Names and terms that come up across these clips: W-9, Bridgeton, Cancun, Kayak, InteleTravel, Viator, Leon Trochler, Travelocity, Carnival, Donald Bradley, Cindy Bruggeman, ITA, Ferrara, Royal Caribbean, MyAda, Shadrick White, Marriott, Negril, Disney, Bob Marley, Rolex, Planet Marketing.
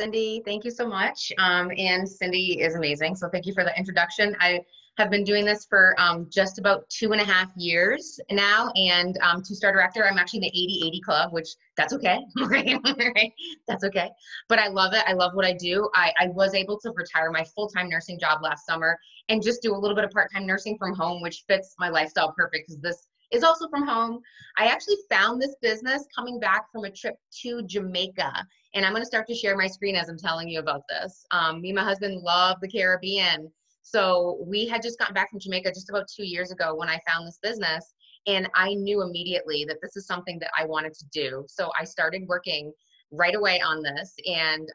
Cindy, thank you so much. And Cindy is amazing. So thank you for the introduction. I have been doing this for just about 2.5 years now. And two-star director, I'm actually in the 80-80 club, which that's okay, right? That's okay. But I love it. I love what I do. I was able to retire my full-time nursing job last summer and just do a little bit of part-time nursing from home, which fits my lifestyle perfect because this is also from home. I actually found this business coming back from a trip to Jamaica. And I'm gonna start to share my screen as I'm telling you about this. Me and my husband love the Caribbean. So we had just gotten back from Jamaica just about 2 years ago when I found this business. And I knew immediately that this is something that I wanted to do. So I started working right away on this. And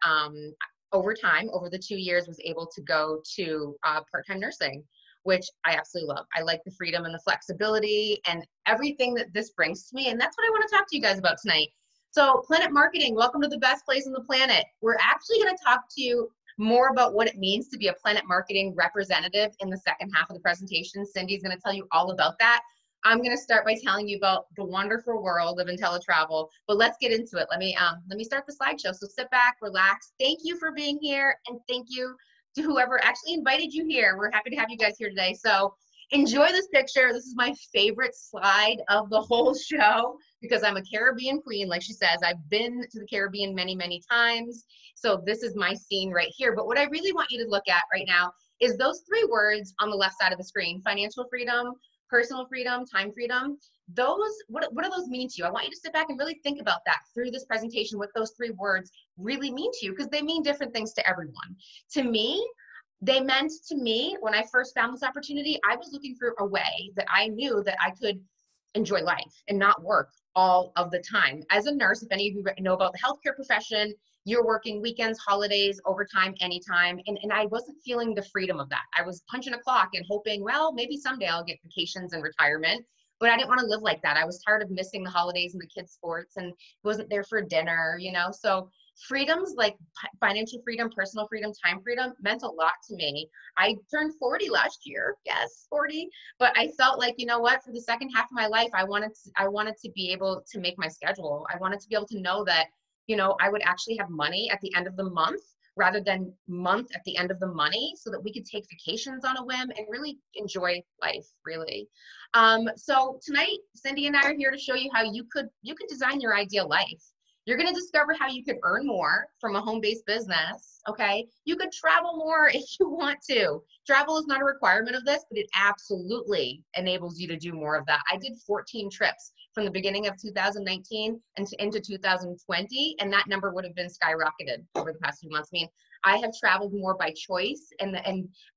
over time, over the 2 years, was able to go to part-time nursing, which I absolutely love. I like the freedom and the flexibility and everything that this brings to me. And that's what I want to talk to you guys about tonight. So Planet Marketing, welcome to the best place on the planet. We're actually going to talk to you more about what it means to be a Planet Marketing representative in the second half of the presentation. Cindy's going to tell you all about that. I'm going to start by telling you about the wonderful world of InteleTravel, but let's get into it. Let me start the slideshow. So sit back, relax. Thank you for being here, and thank you to whoever actually invited you here. We're happy to have you guys here today. So enjoy this picture. This is my favorite slide of the whole show because I'm a Caribbean queen. Like she says, I've been to the Caribbean many, many times. So this is my scene right here. But what I really want you to look at right now is those three words on the left side of the screen: financial freedom, personal freedom, time freedom. Those, what do those mean to you? I want you to sit back and really think about that through this presentation, what those three words really mean to you, because they mean different things to everyone. To me, they meant to me, when I first found this opportunity, I was looking for a way that I knew that I could enjoy life and not work all of the time. As a nurse, if any of you know about the healthcare profession, you're working weekends, holidays, overtime, anytime. And I wasn't feeling the freedom of that. I was punching a clock and hoping, well, maybe someday I'll get vacations and retirement. But I didn't want to live like that. I was tired of missing the holidays and the kids' sports and wasn't there for dinner, you know? So freedoms like financial freedom, personal freedom, time freedom meant a lot to me. I turned 40 last year. Yes, 40. But I felt like, you know what, for the second half of my life, I wanted to be able to make my schedule. I wanted to be able to know that, you know, I would actually have money at the end of the month rather than month at the end of the money, so that we could take vacations on a whim and really enjoy life, really. So tonight, Cindy and I are here to show you how you could design your ideal life. You're gonna discover how you could earn more from a home-based business, okay? You could travel more if you want to. Travel is not a requirement of this, but it absolutely enables you to do more of that. I did 14 trips from the beginning of 2019 and into 2020, and that number would have been skyrocketed over the past few months. I mean, I have traveled more by choice and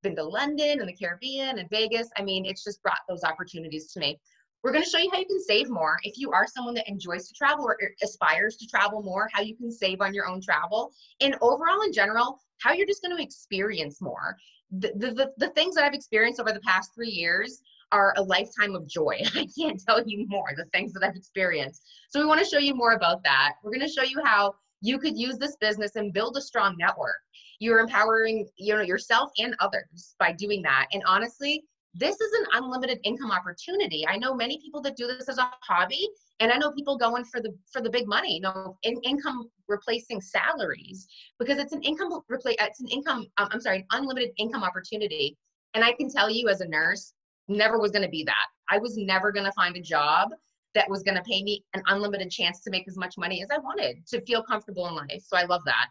been to London and the Caribbean and Vegas. I mean, it's just brought those opportunities to me. We're going to show you how you can save more if you are someone that enjoys to travel or aspires to travel more, how you can save on your own travel, and overall in general, how you're just going to experience more. The things that I've experienced over the past 3 years are a lifetime of joy. I can't tell you more, the things that I've experienced. So we want to show you more about that. We're going to show you how you could use this business and build a strong network. You're empowering, you know, yourself and others by doing that. And honestly, this is an unlimited income opportunity. I know many people that do this as a hobby, and I know people going for the big money, you know, income replacing salaries, because it's an income unlimited income opportunity. And I can tell you as a nurse, never was going to be that. I was never going to find a job that was going to pay me an unlimited chance to make as much money as I wanted to feel comfortable in life. So I love that.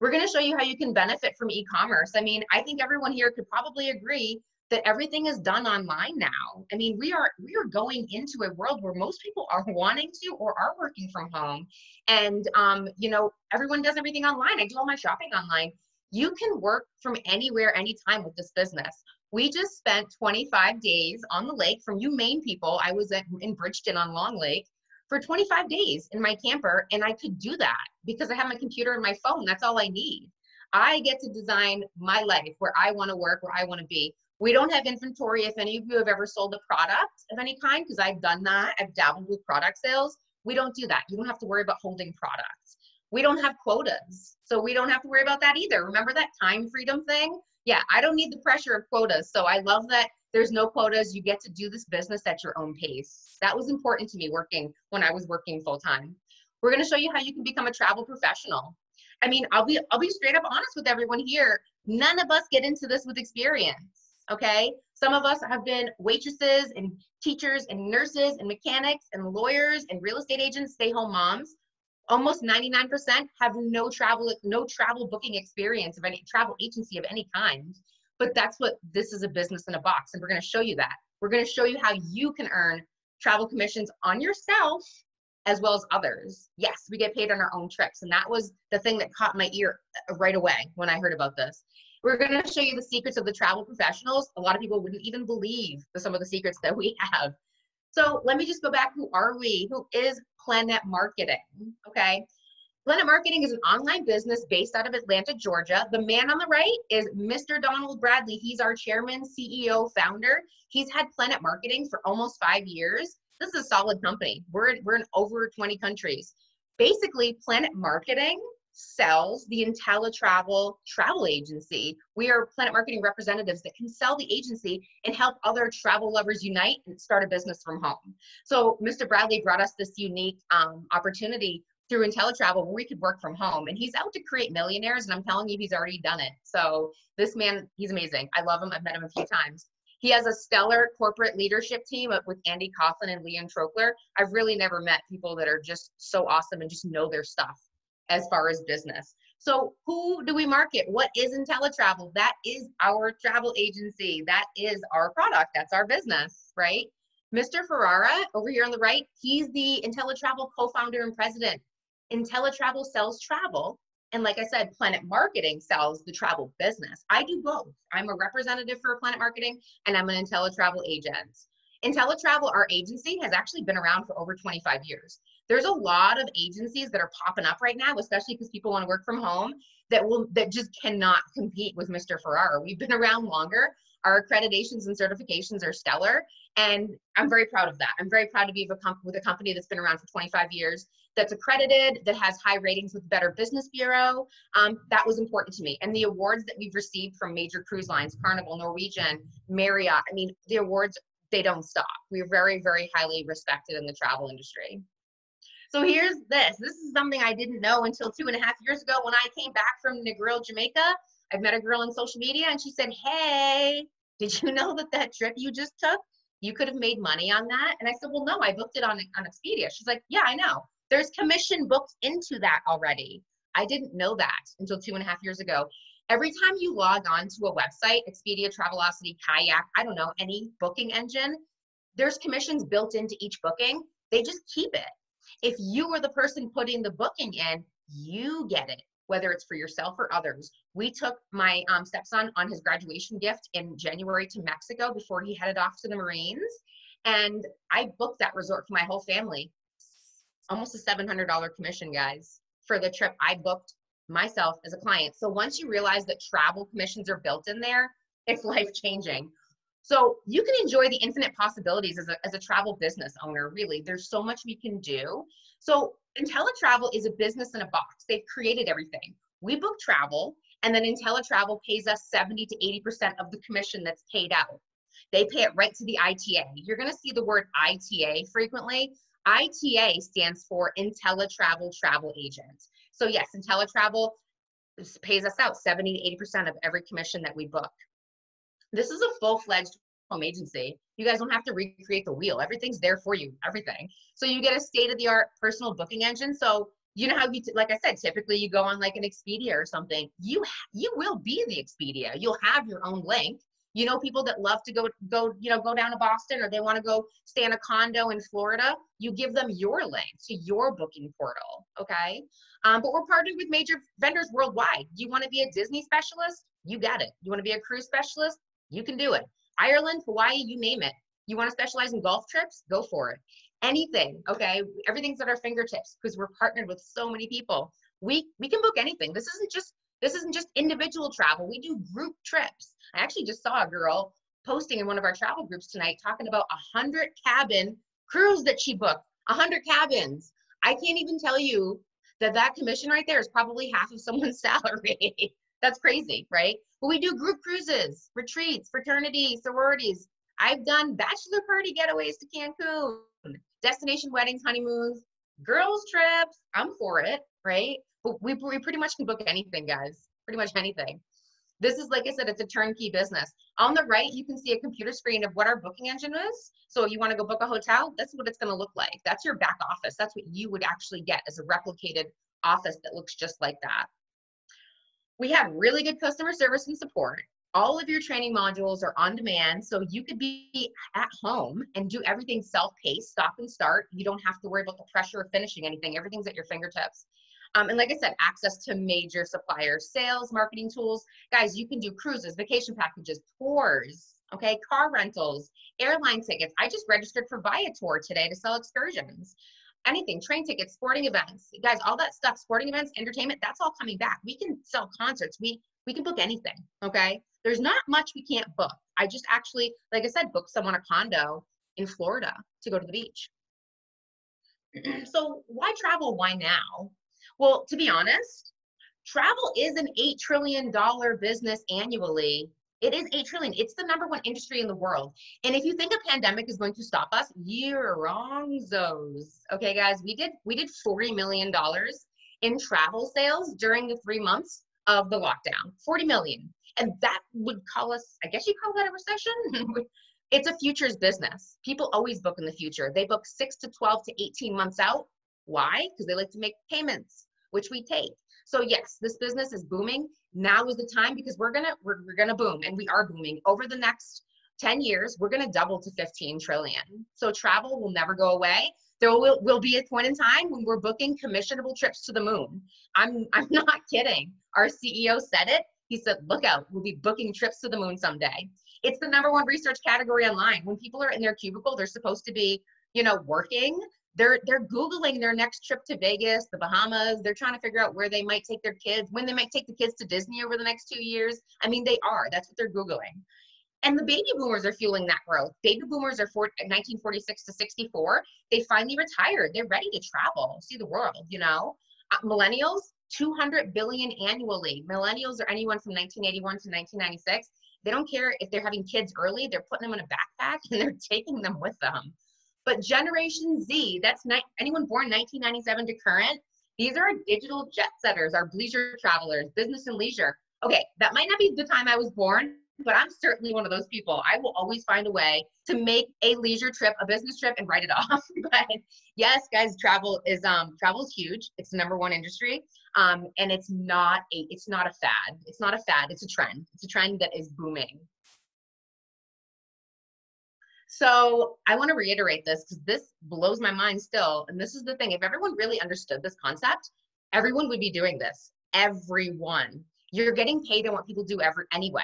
We're going to show you how you can benefit from e-commerce. I mean, I think everyone here could probably agree that everything is done online now. I mean, we are going into a world where most people are wanting to or are working from home. And, you know, everyone does everything online. I do all my shopping online. You can work from anywhere, anytime with this business. We just spent 25 days on the lake from you Maine people. I was in Bridgeton on Long Lake for 25 days in my camper, and I could do that because I have my computer and my phone. That's all I need. I get to design my life where I want to work, where I want to be. We don't have inventory. If any of you have ever sold a product of any kind, because I've done that, I've dabbled with product sales, we don't do that. You don't have to worry about holding products. We don't have quotas, so we don't have to worry about that either. Remember that time freedom thing? Yeah, I don't need the pressure of quotas, so I love that there's no quotas. You get to do this business at your own pace. That was important to me when I was working full-time. We're going to show you how you can become a travel professional. I mean, I'll be straight up honest with everyone here. None of us get into this with experience, okay? Some of us have been waitresses and teachers and nurses and mechanics and lawyers and real estate agents, stay-home moms. Almost 99% have no travel booking experience of any travel agency of any kind. But that's what this is, a business in a box, and we're going to show you that. We're going to show you how you can earn travel commissions on yourself as well as others. Yes, we get paid on our own trips, and that was the thing that caught my ear right away when I heard about this. We're going to show you the secrets of the travel professionals. A lot of people wouldn't even believe some of the secrets that we have. So let me just go back. Who are we? Who is Planet Marketing? Okay. Planet Marketing is an online business based out of Atlanta, Georgia. The man on the right is Mr. Donald Bradley. He's our chairman, CEO, founder. He's had Planet Marketing for almost 5 years. This is a solid company. We're in over 20 countries. Basically, Planet Marketing sells the InteleTravel travel agency. We are Planet Marketing representatives that can sell the agency and help other travel lovers unite and start a business from home. So Mr. Bradley brought us this unique opportunity through InteleTravel where we could work from home. And he's out to create millionaires, and I'm telling you, he's already done it. So this man, he's amazing. I love him. I've met him a few times. He has a stellar corporate leadership team with Andy Coughlin and Leon Trochler. I've really never met people that are just so awesome and just know their stuff as far as business. So who do we market? What is InteleTravel? That is our travel agency. That is our product. That's our business, right? Mr. Ferrara over here on the right, he's the InteleTravel co-founder and president. InteleTravel sells travel. And like I said, Planet Marketing sells the travel business. I do both. I'm a representative for Planet Marketing, and I'm an InteleTravel agent. InteleTravel, our agency, has actually been around for over 25 years. There's a lot of agencies that are popping up right now, especially because people want to work from home, that just cannot compete with Mr. Ferrara. We've been around longer. Our accreditations and certifications are stellar, and I'm very proud of that. I'm very proud to be with a company that's been around for 25 years, that's accredited, that has high ratings with Better Business Bureau. That was important to me. And the awards that we've received from major cruise lines, Carnival, Norwegian, Marriott, I mean, the awards, they don't stop. We're very, very highly respected in the travel industry. So here's this. This is something I didn't know until 2.5 years ago when I came back from Negril, Jamaica. I met a girl on social media, and she said, hey, did you know that trip you just took, you could have made money on that? And I said, well, no, I booked it on Expedia. She's like, yeah, I know. There's commission booked into that already. I didn't know that until 2.5 years ago. Every time you log on to a website, Expedia, Travelocity, Kayak, I don't know, any booking engine, there's commissions built into each booking. They just keep it. If you were the person putting the booking in, you get it, whether it's for yourself or others. We took my stepson on his graduation gift in January to Mexico before he headed off to the Marines. And I booked that resort for my whole family. Almost a $700 commission, guys, for the trip I booked myself as a client. So once you realize that travel commissions are built in there, it's life-changing. So you can enjoy the infinite possibilities as a travel business owner, really. There's so much we can do. So InteleTravel is a business in a box. They've created everything. We book travel, and then InteleTravel pays us 70 to 80% of the commission that's paid out. They pay it right to the ITA. You're going to see the word ITA frequently. ITA stands for InteleTravel Travel Agent. So yes, InteleTravel pays us out 70 to 80% of every commission that we book. This is a full-fledged home agency. You guys don't have to recreate the wheel. Everything's there for you, everything. So you get a state-of-the-art personal booking engine. So you know how you, like I said, typically you go on like an Expedia or something. You will be the Expedia. You'll have your own link. You know, people that love to go down to Boston, or they want to go stay in a condo in Florida, you give them your link to your booking portal, okay? But we're partnered with major vendors worldwide. You want to be a Disney specialist? You got it. You want to be a cruise specialist? You can do it. Ireland, Hawaii, you name it. You want to specialize in golf trips? Go for it. Anything, okay? Everything's at our fingertips because we're partnered with so many people. We can book anything. This isn't just individual travel. We do group trips. I actually just saw a girl posting in one of our travel groups tonight talking about 100-cabin cruise that she booked, 100 cabins. I can't even tell you that commission right there is probably half of someone's salary. That's crazy, right? But we do group cruises, retreats, fraternities, sororities. I've done bachelor party getaways to Cancun, destination weddings, honeymoons, girls trips. I'm for it, right? we pretty much can book anything, guys, pretty much anything. This is, like I said, it's a turnkey business. On the right, you can see a computer screen of what our booking engine is. So if you want to go book a hotel, that's what it's going to look like. That's your back office. That's what you would actually get, as a replicated office that looks just like that. We have really good customer service and support. All of your training modules are on demand, so you could be at home and do everything self-paced, stop and start. You don't have to worry about the pressure of finishing anything. Everything's at your fingertips. And like I said, access to major suppliers, sales, marketing tools. Guys, you can do cruises, vacation packages, tours, okay, car rentals, airline tickets. I just registered for Viator today to sell excursions. Anything, train tickets, sporting events. Guys, all that stuff, sporting events, entertainment, that's all coming back. We can sell concerts. We can book anything, okay? There's not much we can't book. I just actually, like I said, booked someone a condo in Florida to go to the beach. So why travel? Why now? Well, to be honest, travel is an $8 trillion business annually. It is $8 trillion. It's the number one industry in the world. And if you think a pandemic is going to stop us, you're wrong, Zos. Okay, guys, we did $40 million in travel sales during the 3 months of the lockdown. 40 million. And that would call us, I guess you call that a recession? It's a futures business. People always book in the future. They book 6 to 12 to 18 months out. Why? Because they like to make payments, which we take. So yes, this business is booming. Now is the time, because we're gonna boom, and we are booming. Over the next 10 years, we're gonna double to 15 trillion. So travel will never go away. There will be a point in time when we're booking commissionable trips to the moon. I'm not kidding. Our CEO said it. He said, look out, we'll be booking trips to the moon someday. It's the #1 research category online. When people are in their cubicle, they're supposed to be, you know, working. They're Googling their next trip to Vegas, the Bahamas. They're trying to figure out where they might take their kids, when they might take the kids to Disney over the next 2 years. I mean, they are. That's what they're Googling. And the baby boomers are fueling that growth. Baby boomers are 1946 to 64. They finally retired. They're ready to travel, see the world, you know. Millennials, 200 billion annually. Millennials are anyone from 1981 to 1996. They don't care if they're having kids early. They're putting them in a backpack and they're taking them with them. But Generation Z, that's anyone born 1997 to current. These are our digital jet setters, our bleisure travelers, business and leisure. Okay, that might not be the time I was born, but I'm certainly one of those people. I will always find a way to make a leisure trip a business trip and write it off. But yes, guys, travel is huge. It's the #1 industry, and it's not a fad. It's not a fad. It's a trend. It's a trend that is booming. So I want to reiterate this, because this blows my mind still. And this is the thing. If everyone really understood this concept, everyone would be doing this. Everyone. You're getting paid on what people do anyway.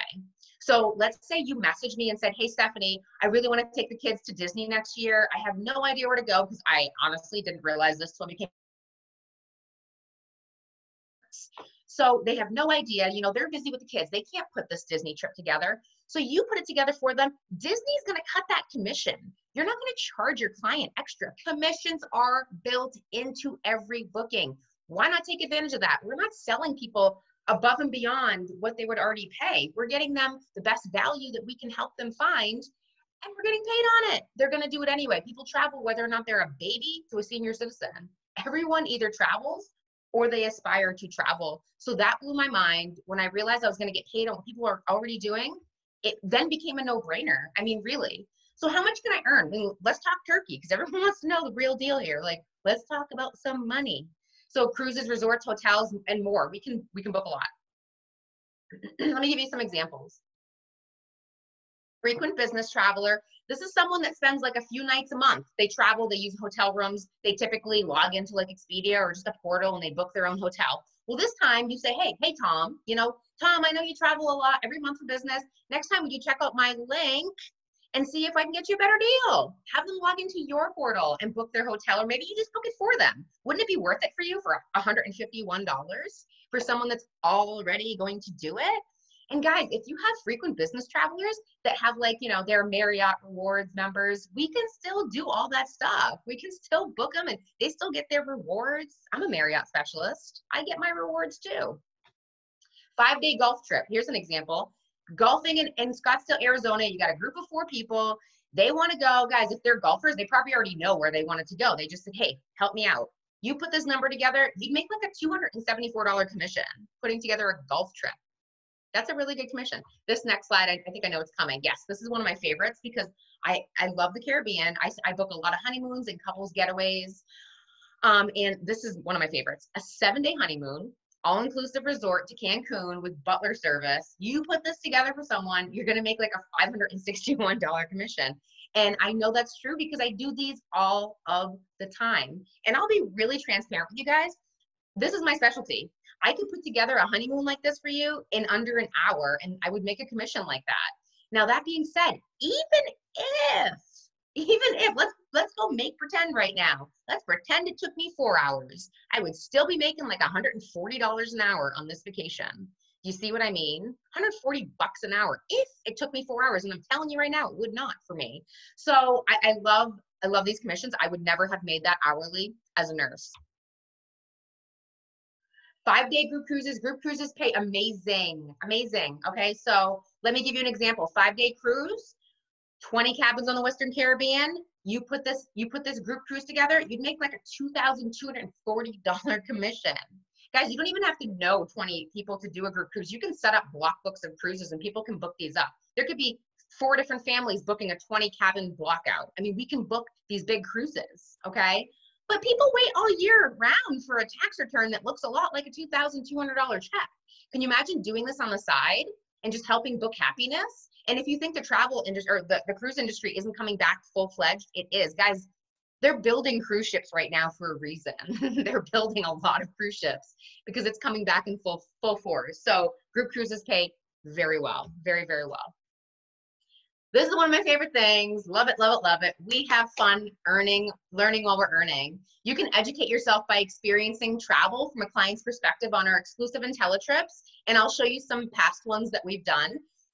So let's say you messaged me and said, hey, Stephanie, I really want to take the kids to Disney next year. I have no idea where to go, because I honestly didn't realize this when we came. So they have no idea, you know, they're busy with the kids. They can't put this Disney trip together. So you put it together for them. Disney's going to cut that commission. You're not going to charge your client extra. Commissions are built into every booking. Why not take advantage of that? We're not selling people above and beyond what they would already pay. We're getting them the best value that we can help them find, and we're getting paid on it. They're going to do it anyway. People travel whether or not they're a baby to a senior citizen. Everyone either travels or they aspire to travel. So that blew my mind when I realized I was going to get paid on what people are already doing. It then became a no-brainer. I mean, really. So how much can I earn? I mean, let's talk turkey, because everyone wants to know the real deal here. Like, let's talk about some money. So cruises, resorts, hotels, and more. We can book a lot. Let me give you some examples. Frequent business traveler. This is someone that spends like a few nights a month. They travel, they use hotel rooms. They typically log into like Expedia or just a portal, and they book their own hotel. Well, this time you say, hey, Tom, you know, Tom, I know you travel a lot every month for business. Next time, would you check out my link and see if I can get you a better deal? Have them log into your portal and book their hotel, or maybe you just book it for them. Wouldn't it be worth it for you for $151 for someone that's already going to do it? And guys, if you have frequent business travelers that have, like, you know, their Marriott rewards members, we can still do all that stuff. We can still book them and they still get their rewards. I'm a Marriott specialist. I get my rewards too. 5-day golf trip. Here's an example. Golfing in Scottsdale, Arizona. You got a group of 4 people. They want to go. Guys, if they're golfers, they probably already know where they wanted to go. They just said, hey, help me out. You put this number together, you'd make like a $274 commission putting together a golf trip. That's a really good commission. This next slide, I think I know it's coming. Yes, this is one of my favorites because I love the Caribbean. I book a lot of honeymoons and couples getaways. And this is one of my favorites. A 7-day honeymoon, all-inclusive resort to Cancun with butler service. You put this together for someone, you're going to make like a $561 commission. And I know that's true because I do these all of the time. And I'll be really transparent with you guys. This is my specialty. I could put together a honeymoon like this for you in under an hour, and I would make a commission like that. Now, that being said, even if, let's go make pretend right now. Let's pretend it took me 4 hours. I would still be making like $140 an hour on this vacation. Do you see what I mean? $140 an hour if it took me 4 hours. And I'm telling you right now, it would not for me. So I love these commissions. I would never have made that hourly as a nurse. 5-day group cruises. Group cruises pay amazing, amazing. Okay, so let me give you an example. 5-day cruise, 20 cabins on the Western Caribbean. You put this group cruise together, you'd make like a $2,240 commission. Guys, you don't even have to know 20 people to do a group cruise. You can set up block books of cruises and people can book these up. There could be 4 different families booking a 20-cabin block out. I mean, we can book these big cruises, okay? But people wait all year round for a tax return that looks a lot like a $2,200 check. Can you imagine doing this on the side and just helping book happiness? And if you think the travel industry or the cruise industry isn't coming back full-fledged, it is. Guys, they're building cruise ships right now for a reason. They're building a lot of cruise ships because it's coming back in full force. So group cruises pay very well, very, very well. This is one of my favorite things. Love it, love it, love it. We have fun learning while we're earning. You can educate yourself by experiencing travel from a client's perspective on our exclusive InteleTrips, and I'll show you some past ones that we've done.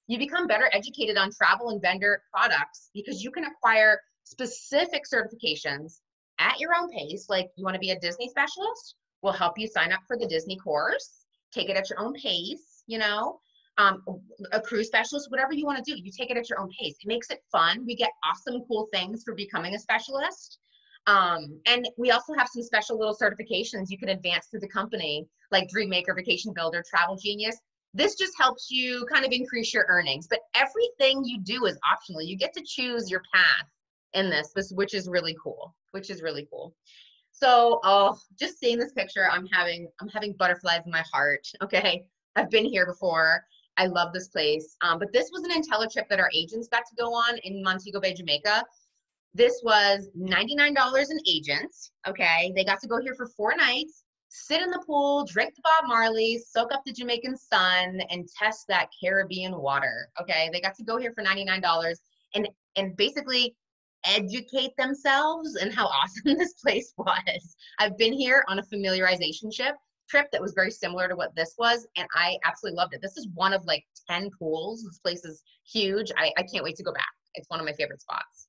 You become better educated on travel and vendor products because you can acquire specific certifications at your own pace. Like, you want to be a Disney specialist? We'll help you sign up for the Disney course. Take it at your own pace, you know. A cruise specialist, whatever you want to do, you take it at your own pace. It makes it fun. We get awesome, cool things for becoming a specialist. And we also have some special little certifications you can advance through the company, like Dream Maker, Vacation Builder, Travel Genius. This just helps you kind of increase your earnings. But everything you do is optional. You get to choose your path in this, which is really cool, which is really cool. So just seeing this picture, I'm having butterflies in my heart, okay? I've been here before. I love this place. But this was an InteleTrip that our agents got to go on in Montego Bay, Jamaica. This was $99 an agent, okay? They got to go here for 4 nights, sit in the pool, drink the Bob Marley, soak up the Jamaican sun, and test that Caribbean water, okay? They got to go here for $99 and basically educate themselves in how awesome this place was. I've been here on a familiarization trip that was very similar to what this was, and I absolutely loved it. This is one of like 10 pools. This place is huge. I can't wait to go back. It's one of my favorite spots.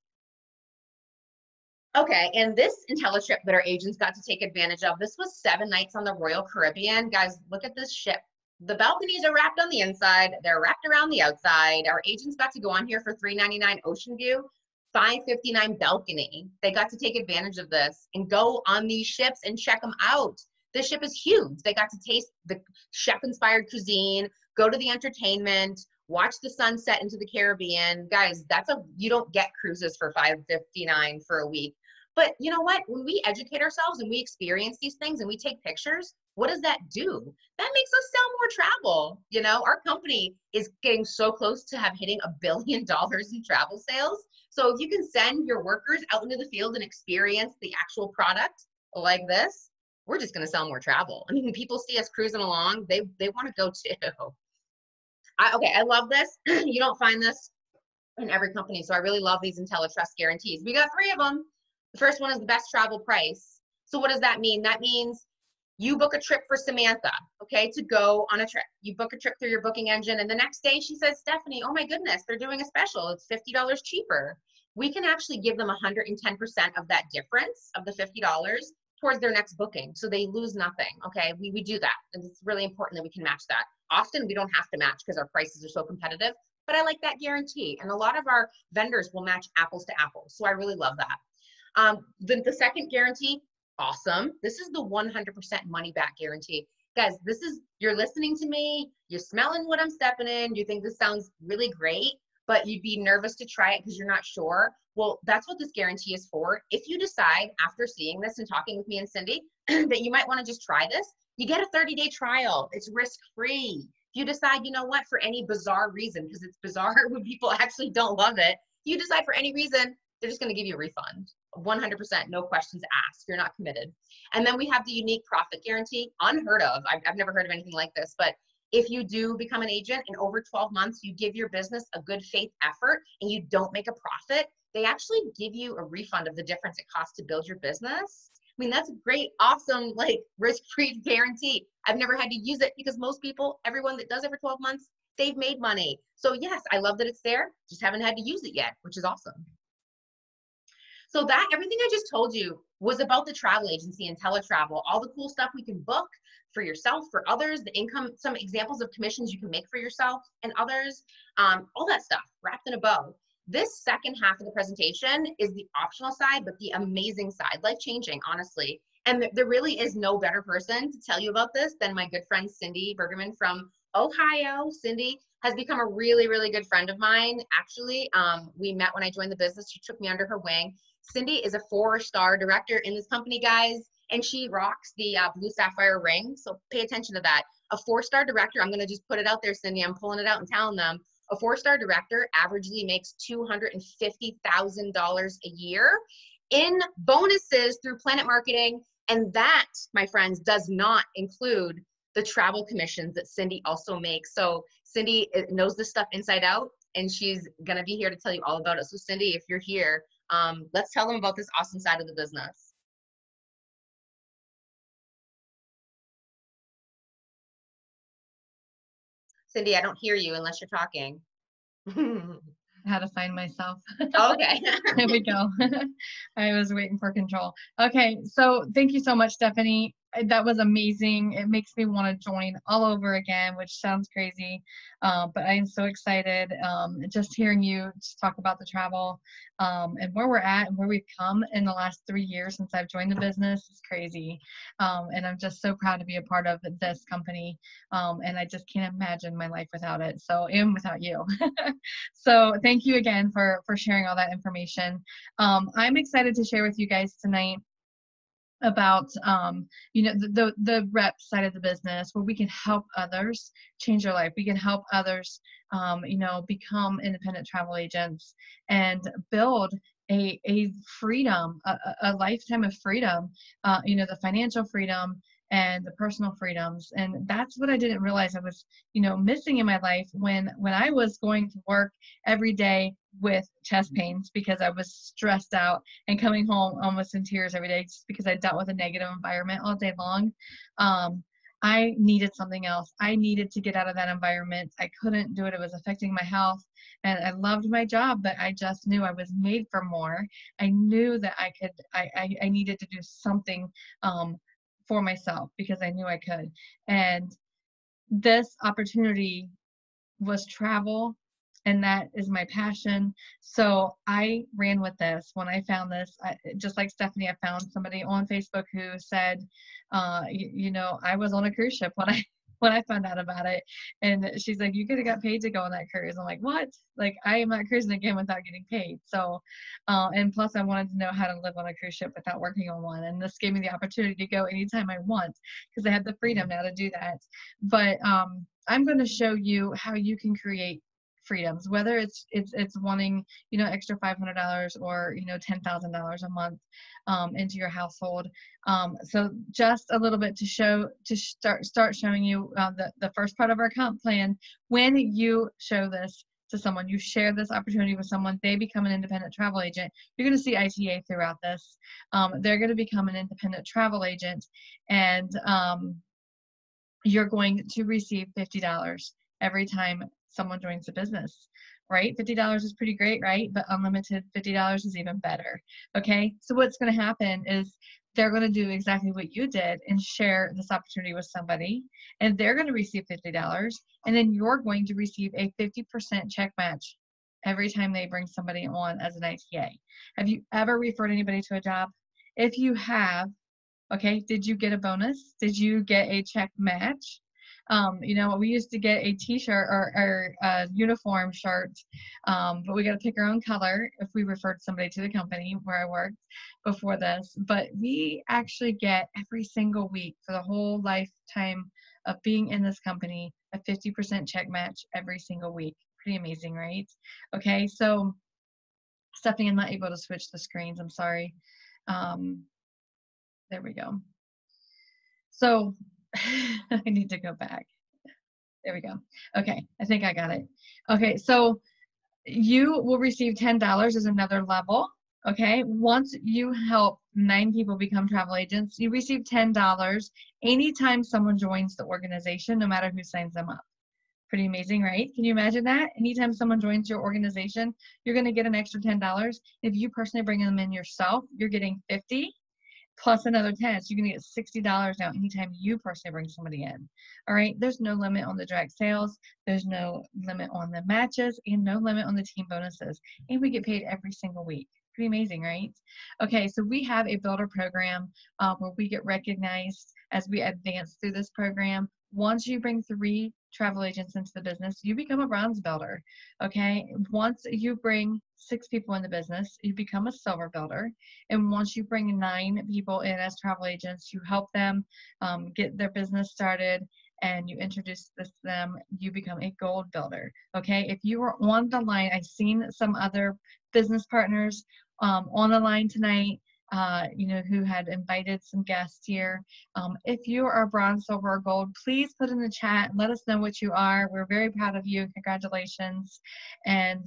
Okay, and this InteleTrip that our agents got to take advantage of, this was 7 nights on the Royal Caribbean. Guys, look at this ship. The balconies are wrapped on the inside. They're wrapped around the outside. Our agents got to go on here for $399 ocean view, $559 balcony. They got to take advantage of this and go on these ships and check them out. This ship is huge. They got to taste the chef-inspired cuisine, go to the entertainment, watch the sunset into the Caribbean. Guys, you don't get cruises for $559 for a week. But you know what? When we educate ourselves and we experience these things and we take pictures, what does that do? That makes us sell more travel. You know, our company is getting so close to hitting $1 billion in travel sales. So if you can send your workers out into the field and experience the actual product like this, we're just going to sell more travel. I mean, when people see us cruising along, they want to go too. I love this. You don't find this in every company, so I really love these InteleTrust guarantees. We got 3 of them. The first one is the best travel price. So what does that mean? That means you book a trip for Samantha, okay, to go on a trip. You book a trip through your booking engine, and the next day she says, Stephanie, oh my goodness, they're doing a special. It's $50 cheaper. We can actually give them 110% of that difference of the $50 towards their next booking, so they lose nothing, okay? We do that, and it's really important that we can match that. Often we don't have to match because our prices are so competitive, but I like that guarantee, and a lot of our vendors will match apples to apples, so I really love that. The second guarantee, awesome. This is the 100% money back guarantee. Guys, this is, you're listening to me, you're smelling what I'm stepping in, you think this sounds really great, but you'd be nervous to try it because you're not sure. Well, that's what this guarantee is for. If you decide after seeing this and talking with me and Cindy that you might want to just try this, you get a 30-day trial. It's risk-free. If you decide, you know what, for any bizarre reason, because it's bizarre when people actually don't love it, you decide for any reason, they're just going to give you a refund. 100%, no questions asked. You're not committed. And then we have the unique profit guarantee, unheard of. I've never heard of anything like this, but if you do become an agent and over 12 months, you give your business a good faith effort and you don't make a profit, they actually give you a refund of the difference it costs to build your business. I mean, that's a great, awesome, like risk-free guarantee. I've never had to use it because most people, everyone that does it for 12 months, they've made money. So yes, I love that it's there. Just haven't had to use it yet, which is awesome. So that, everything I just told you was about the travel agency and InteleTravel, all the cool stuff we can book for yourself, for others, the income, some examples of commissions you can make for yourself and others, all that stuff wrapped in a bow. This second half of the presentation is the optional side, but the amazing side, life-changing, honestly. And there really is no better person to tell you about this than my good friend, Cindy Bruggeman from Ohio. Cindy has become a really, really good friend of mine. Actually, we met when I joined the business. She took me under her wing. Cindy is a 4-star director in this company, guys, and she rocks the blue sapphire ring. So pay attention to that. A 4-star director, I'm going to just put it out there, Cindy. I'm pulling it out and telling them. A 4-star director averagely makes $250,000 a year in bonuses through Planet Marketing. And that, my friends, does not include the travel commissions that Cindy also makes. So Cindy knows this stuff inside out, and she's going to be here to tell you all about it. So Cindy, if you're here, let's tell them about this awesome side of the business. Cindy, I don't hear you unless you're talking. How to find myself. Okay. There we go. I was waiting for control. Okay. So thank you so much, Stephanie. That was amazing. It makes me want to join all over again, which sounds crazy, but I am so excited just hearing you just talk about the travel and where we're at and where we've come in the last 3 years since I've joined the business. It's crazy, and I'm just so proud to be a part of this company, and I just can't imagine my life without it, so and without you. So thank you again for sharing all that information. I'm excited to share with you guys tonight about you know, the rep side of the business, where we can help others change their life. We can help others you know, become independent travel agents and build a freedom, a lifetime of freedom, you know, the financial freedom and the personal freedoms. And that's what I didn't realize I was, you know, missing in my life when I was going to work every day with chest pains because I was stressed out and coming home almost in tears every day just because I dealt with a negative environment all day long. I needed something else. I needed to get out of that environment. I couldn't do it. It was affecting my health, and I loved my job, but I just knew I was made for more. I knew that I could, I needed to do something, for myself because I knew I could. And this opportunity was travel, and that is my passion. So I ran with this. When I found this, just like Stephanie, I found somebody on Facebook who said, you know, I was on a cruise ship when I found out about it. And she's like, you could have got paid to go on that cruise. I'm like, what? Like, I am not cruising again without getting paid. So, and plus I wanted to know how to live on a cruise ship without working on one. And this gave me the opportunity to go anytime I want because I have the freedom now to do that. But I'm going to show you how you can create freedoms, whether it's wanting, you know, extra $500 or, you know, $10,000 a month into your household. So just a little bit to start showing you the first part of our comp plan. When you show this to someone, you share this opportunity with someone, they become an independent travel agent. You're going to see ITA throughout this. They're going to become an independent travel agent, and you're going to receive $50 every time someone joins the business, right? $50 is pretty great, right? But unlimited $50 is even better. Okay. So what's going to happen is they're going to do exactly what you did and share this opportunity with somebody, and they're going to receive $50. And then you're going to receive a 50% check match every time they bring somebody on as an ITA. Have you ever referred anybody to a job? If you have, Okay, did you get a bonus? Did you get a check match? You know, we used to get a t-shirt or a uniform shirt, but we got to pick our own color if we referred somebody to the company where I worked before this. But we actually get every single week for the whole lifetime of being in this company, a 50% check match every single week. Pretty amazing, right? Okay, so Stephanie, I'm not able to switch the screens. I'm sorry. There we go. So I need to go back. There we go. Okay, I think I got it. Okay, so you will receive $10 as another level. Okay, once you help 9 people become travel agents, you receive $10 anytime someone joins the organization, no matter who signs them up. Pretty amazing, right? Can you imagine that? Anytime someone joins your organization, you're going to get an extra $10. If you personally bring them in yourself, you're getting $50. Plus another 10, so you're gonna get $60 now anytime you personally bring somebody in. All right, there's no limit on the direct sales, there's no limit on the matches, and no limit on the team bonuses. And we get paid every single week. Pretty amazing, right? Okay, so we have a builder program where we get recognized as we advance through this program. Once you bring 3 travel agents into the business, you become a bronze builder, okay? Once you bring 6 people in the business, you become a silver builder. And once you bring 9 people in as travel agents, you help them get their business started and you introduce this to them, you become a gold builder, okay? If you were on the line, I've seen some other business partners on the line tonight, you know, who had invited some guests here. If you are bronze, silver, or gold, please put in the chat and let us know what you are. We're very proud of you. Congratulations. And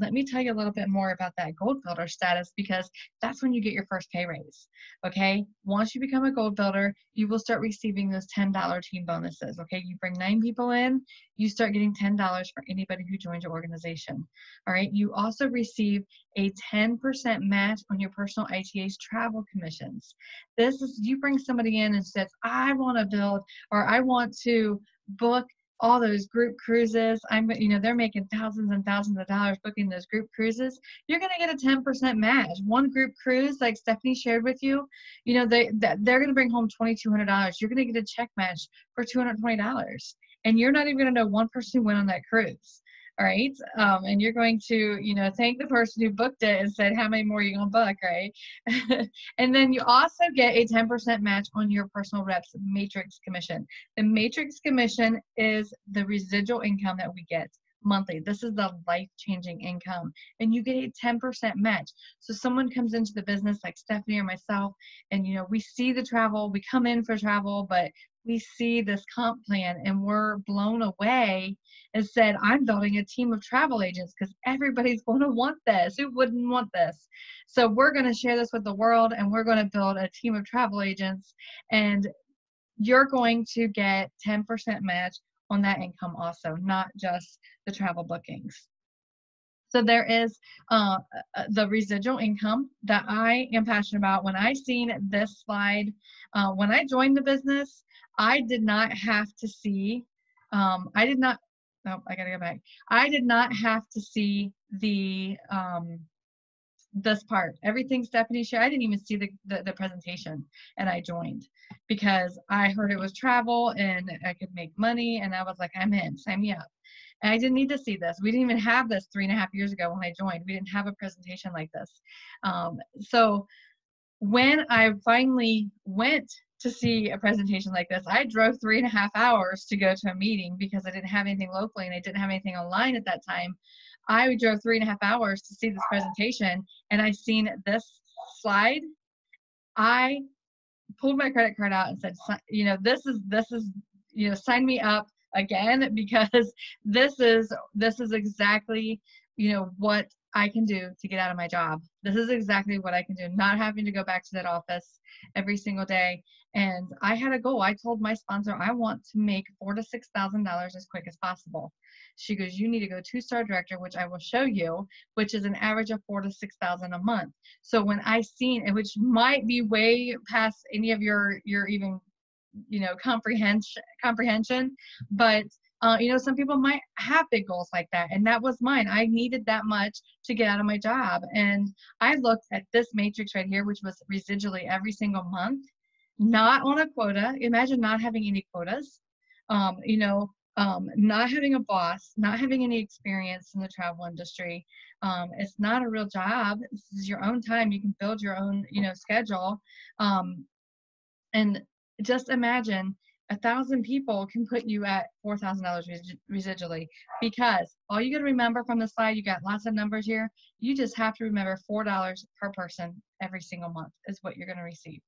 let me tell you a little bit more about that gold builder status, because that's when you get your first pay raise. Okay. Once you become a gold builder, you will start receiving those $10 team bonuses. Okay. You bring 9 people in, you start getting $10 for anybody who joins your organization. All right. You also receive a 10% match on your personal ITA's travel commissions. This is, you bring somebody in and says, I want to build, or I want to book all those group cruises. I'm, you know, they're making thousands and thousands of dollars booking those group cruises. You're going to get a 10% match. One group cruise, like Stephanie shared with you, you know, they're going to bring home $2,200. You're going to get a check match for $220. And you're not even going to know one person who went on that cruise. All right. And you're going to, you know, thank the person who booked it and said, how many more are you going to book? Right. And then you also get a 10% match on your personal reps matrix commission. The matrix commission is the residual income that we get monthly. This is the life-changing income, and you get a 10% match. So someone comes into the business like Stephanie or myself, and, you know, we see the travel, we come in for travel, but we see this comp plan and we're blown away and said, I'm building a team of travel agents because everybody's going to want this. Who wouldn't want this? So we're going to share this with the world, and we're going to build a team of travel agents, and you're going to get 10% match on that income also, not just the travel bookings. So there is the residual income that I am passionate about. When I seen this slide, when I joined the business, I did not have to see, I did not have to see the, this part, everything Stephanie shared. I didn't even see the presentation, and I joined because I heard it was travel and I could make money, and I was like, I'm in, sign me up. And I didn't need to see this. We didn't even have this 3.5 years ago when I joined. We didn't have a presentation like this. So when I finally went to see a presentation like this, I drove 3.5 hours to go to a meeting because I didn't have anything locally and I didn't have anything online at that time. I drove 3.5 hours to see this presentation, and I seen this slide. I pulled my credit card out and said, you know, this is, you know, sign me up again, because this is exactly, you know, what I can do to get out of my job. This is exactly what I can do, not having to go back to that office every single day. And I had a goal. I told my sponsor, I want to make $4,000 to $6,000 as quick as possible. She goes, you need to go 2-star director, which I will show you, which is an average of $4,000 to $6,000 a month. So when I seen it, which might be way past any of your even, you know, comprehension, but you know, some people might have big goals like that. And that was mine. I needed that much to get out of my job. And I looked at this matrix right here, which was residually every single month. not on a quota. Imagine not having any quotas, not having a boss, not having any experience in the travel industry. It's not a real job. This is your own time. You can build your own, schedule. And just imagine 1,000 people can put you at $4,000 residually, because all you got to remember from the slide, you got lots of numbers here. You just have to remember $4 per person every single month is what you're going to receive.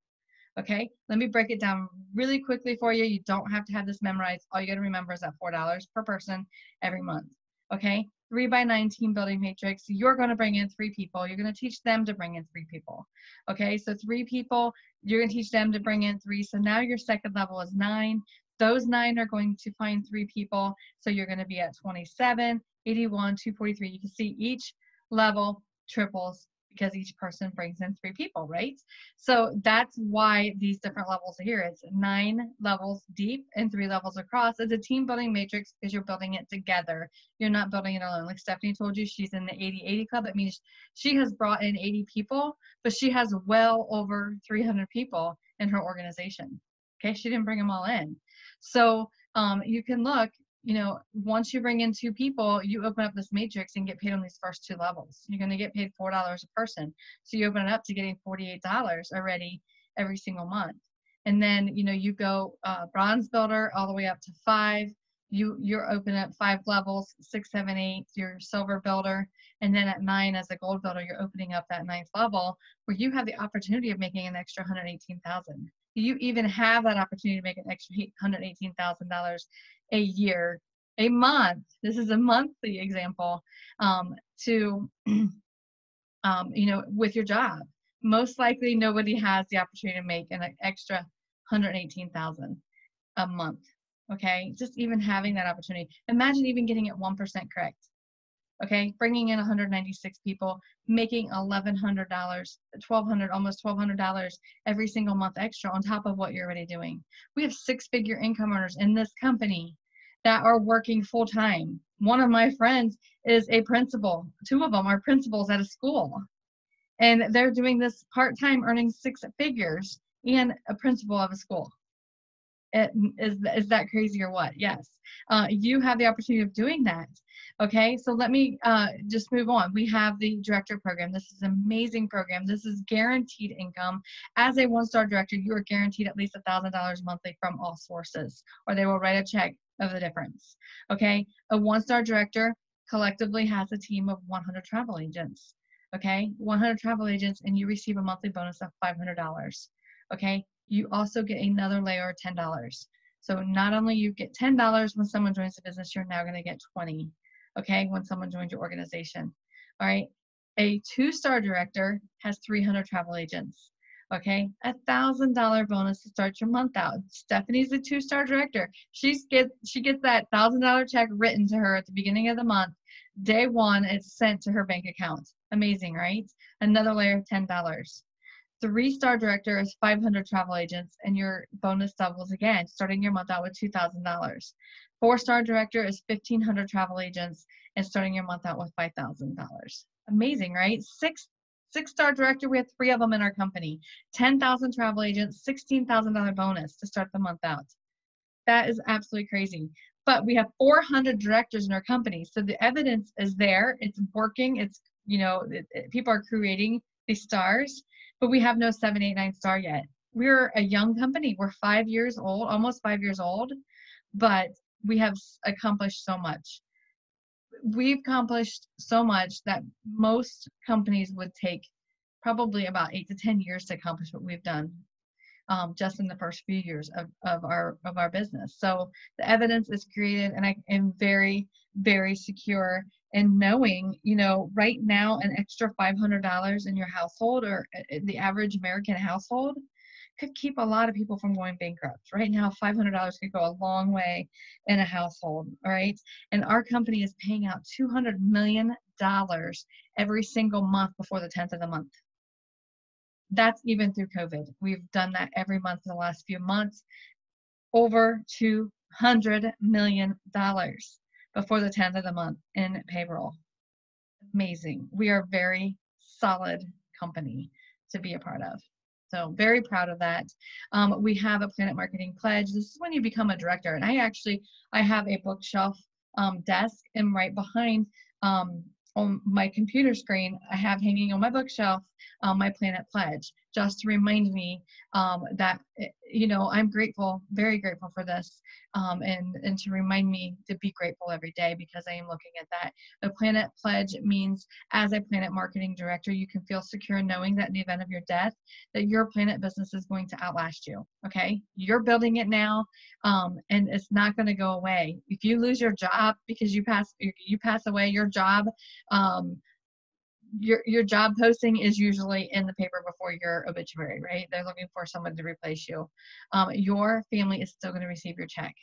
Okay, let me break it down really quickly for you. You don't have to have this memorized. All you got to remember is that $4 per person every month. Okay, 3x9 team building matrix. You're going to bring in 3 people. You're going to teach them to bring in 3 people. Okay, so 3 people, you're going to teach them to bring in 3. So now your second level is 9. Those 9 are going to find 3 people. So you're going to be at 27, 81, 243. You can see each level triples, because each person brings in 3 people, right? So that's why these different levels are here. It's 9 levels deep and 3 levels across. It's a team building matrix because you're building it together. You're not building it alone. Like Stephanie told you, she's in the 80-80 club. That means she has brought in 80 people, but she has well over 300 people in her organization. Okay, she didn't bring them all in. So you can look, once you bring in 2 people, you open up this matrix and get paid on these first 2 levels. You're going to get paid $4 a person. So you open it up to getting $48 already every single month. And then, you go bronze builder all the way up to 5. You're open up 5 levels, 6, 7, 8, your silver builder. And then at 9 as a gold builder, you're opening up that 9th level where you have the opportunity of making an extra $118,000. You even have that opportunity to make an extra $118,000 a year, a month. This is a monthly example with your job. Most likely nobody has the opportunity to make an extra $118,000 a month, okay? Just even having that opportunity. Imagine even getting it 1% correct, okay? Bringing in 196 people, making $1,100, $1,200, almost $1,200 every single month extra on top of what you're already doing. We have 6-figure income earners in this company that are working full-time. One of my friends is a principal. 2 of them are principals at a school. And they're doing this part-time, earning 6 figures and a principal of a school. Is that crazy or what? Yes. You have the opportunity of doing that. Okay, so let me just move on. We have the director program. This is an amazing program. This is guaranteed income. As a one-star director, you are guaranteed at least $1,000 monthly from all sources, or they will write a check of the difference. Okay, a one-star director collectively has a team of 100 travel agents. Okay, 100 travel agents, and you receive a monthly bonus of $500. Okay, you also get another layer of $10. So not only you get $10 when someone joins the business, you're now going to get $20. Okay, when someone joins your organization. All right, a 2-star director has 300 travel agents. Okay, $1,000 bonus to start your month out. Stephanie's a 2-star director. She gets that $1,000 check written to her at the beginning of the month. Day 1, it's sent to her bank account. Amazing, right? Another layer of $10. 3-star director is 500 travel agents, and your bonus doubles again, starting your month out with $2,000. 4-star director is 1,500 travel agents and starting your month out with $5,000. Amazing, right? 6-star director, we have 3 of them in our company. 10,000 travel agents, $16,000 bonus to start the month out. That is absolutely crazy. But we have 400 directors in our company. So the evidence is there. It's working. It's, people are creating these stars. But we have no 7, 8, 9-star yet. We're a young company. We're 5 years old, almost 5 years old, but we have accomplished so much. We've accomplished so much that most companies would take probably about 8 to 10 years to accomplish what we've done just in the first few years of our business. So the evidence is created, and I am very, very secure. And knowing, right now an extra $500 in your household or the average American household could keep a lot of people from going bankrupt. Right now, $500 could go a long way in a household, all right? And our company is paying out $200 million every single month before the 10th of the month. That's even through COVID. We've done that every month in the last few months, over $200 million. Before the 10th of the month in payroll. Amazing. We are a very solid company to be a part of. So very proud of that. We have a Planet Marketing Pledge. This is when you become a director. And I have a bookshelf desk, and right behind on my computer screen, I have hanging on my bookshelf my Planet Pledge, just to remind me that, you know, I'm grateful, very grateful for this, and to remind me to be grateful every day, because I am looking at that. The Planet Pledge means, as a Planet Marketing Director, you can feel secure knowing that in the event of your death, that your Planet business is going to outlast you, okay? You're building it now, and it's not gonna go away. If you lose your job because you pass away, your job, your job posting is usually in the paper before your obituary, right? They're looking for someone to replace you. Your family is still going to receive your check,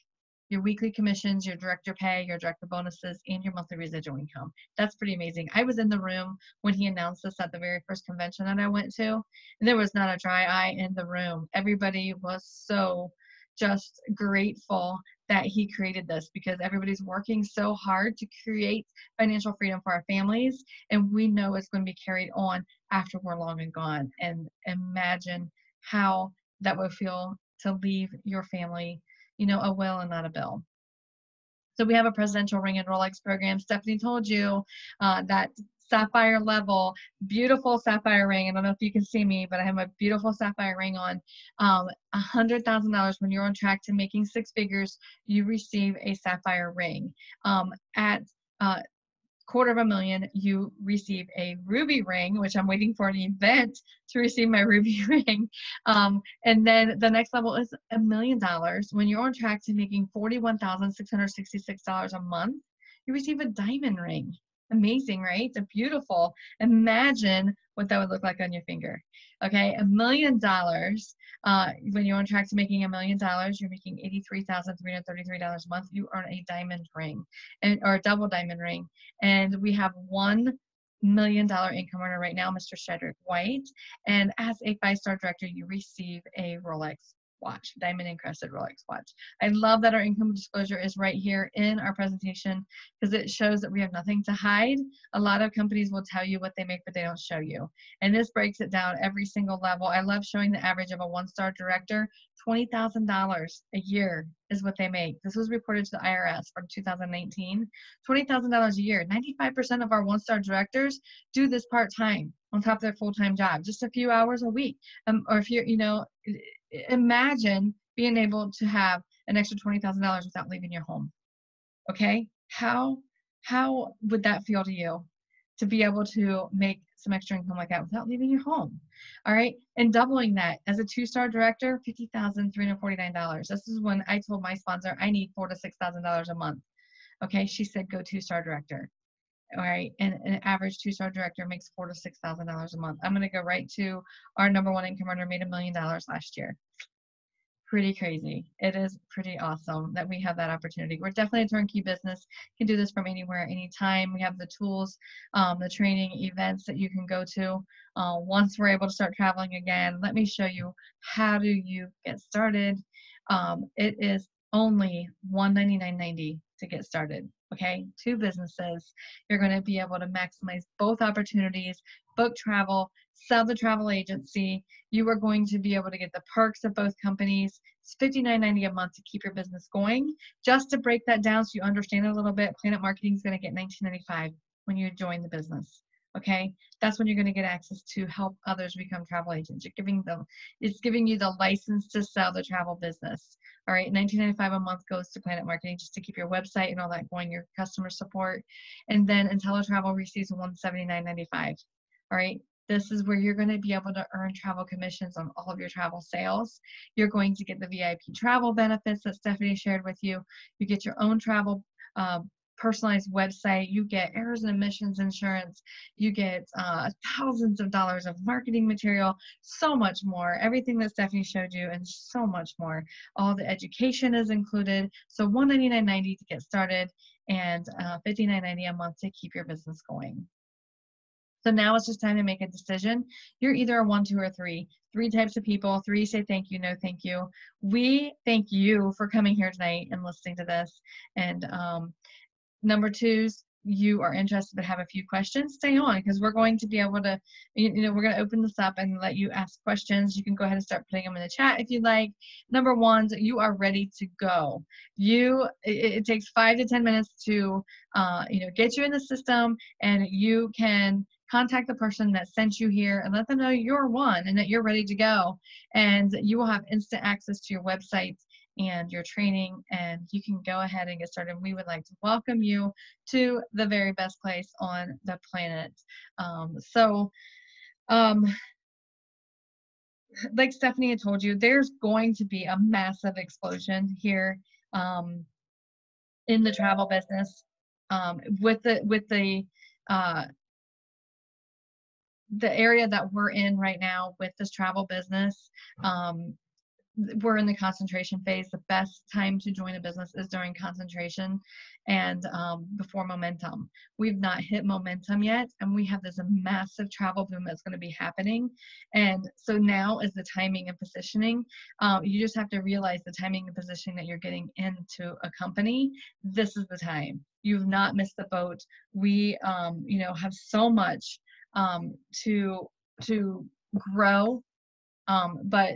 your weekly commissions, your director pay, your director bonuses, and your monthly residual income. That's pretty amazing. I was in the room when he announced this at the very first convention that I went to, and there was not a dry eye in the room. Everybody was so just grateful that he created this, because everybody's working so hard to create financial freedom for our families, and we know it's going to be carried on after we're long and gone. And imagine how that would feel to leave your family, you know, a will and not a bill. So we have a presidential ring and Rolex program. Stephanie told you that sapphire level, beautiful sapphire ring. I don't know if you can see me, but I have a beautiful sapphire ring on. $100,000, when you're on track to making six figures, you receive a sapphire ring. At $250,000, you receive a ruby ring, which I'm waiting for an event to receive my ruby ring. And then the next level is $1,000,000. When you're on track to making $41,666 a month, you receive a diamond ring. Amazing, right? They're beautiful. Imagine what that would look like on your finger. Okay, $1,000,000. When you're on track to making $1,000,000, you're making $83,333 a month. You earn a diamond ring, and or a double diamond ring. And we have $1 million income earner right now, Mr. Shadrick White. And as a five-star director, you receive a Rolex watch, diamond encrusted Rolex watch. I love that our income disclosure is right here in our presentation, because it shows that we have nothing to hide. A lot of companies will tell you what they make, but they don't show you. And this breaks it down every single level. I love showing the average of a one-star director. $20,000 a year is what they make. This was reported to the IRS from 2019. $20,000 a year. 95% of our one-star directors do this part-time on top of their full-time job, just a few hours a week. Or if you're, you know, imagine being able to have an extra $20,000 without leaving your home. Okay, how would that feel to you, to be able to make some extra income like that without leaving your home? All right, and doubling that as a two-star director, $50,349. This is when I told my sponsor I need $4,000 to $6,000 a month. Okay, she said go two-star director. All right, and an average two-star director makes $4,000 to $6,000 a month. I'm going to go right to our number one income earner, made $1,000,000 last year. Pretty crazy. It is pretty awesome that we have that opportunity. We're definitely a turnkey business. You can do this from anywhere, anytime. We have the tools, the training, events that you can go to. Once we're able to start traveling again, let me show you how do you get started. It is only $199.90 to get started. Okay, two businesses. You're going to be able to maximize both opportunities, book travel, sell the travel agency. You are going to be able to get the perks of both companies. It's $59.90 a month to keep your business going. Just to break that down so you understand a little bit, Planet Marketing is going to get $19.95 when you join the business. Okay, that's when you're going to get access to help others become travel agents. You're giving them, it's giving you the license to sell the travel business. All right, $19.95 a month goes to Planet Marketing just to keep your website and all that going, your customer support, and then InteleTravel receives $179.95. All right, this is where you're going to be able to earn travel commissions on all of your travel sales. You're going to get the VIP travel benefits that Stephanie shared with you. You get your own travel personalized website, you get errors and omissions insurance, you get thousands of dollars of marketing material, so much more, everything that Stephanie showed you and so much more. All the education is included. So $199.90 to get started, and $59.90 a month to keep your business going. So now it's just time to make a decision. You're either a one, two, or three. Three types of people. Three say thank you, no thank you. We thank you for coming here tonight and listening to this. And number twos you are interested but have a few questions, stay on, because we're going to be able to, we're going to open this up and let you ask questions. You can go ahead and start putting them in the chat if you like. Number one, you are ready to go. It takes 5 to 10 minutes to, get you in the system, and you can contact the person that sent you here and let them know you're one and that you're ready to go. And you will have instant access to your website and your training, and you can go ahead and get started. We would like to welcome you to the very best place on the planet. Like Stephanie had told you, there's going to be a massive explosion here in the travel business with the area that we're in right now with this travel business. We're in the concentration phase. The best time to join a business is during concentration and before momentum. We've not hit momentum yet, and we have this massive travel boom that's going to be happening. And so now is the timing and positioning. You just have to realize the timing and positioning that you're getting into a company. This is the time. You've not missed the boat. We, have so much to grow, but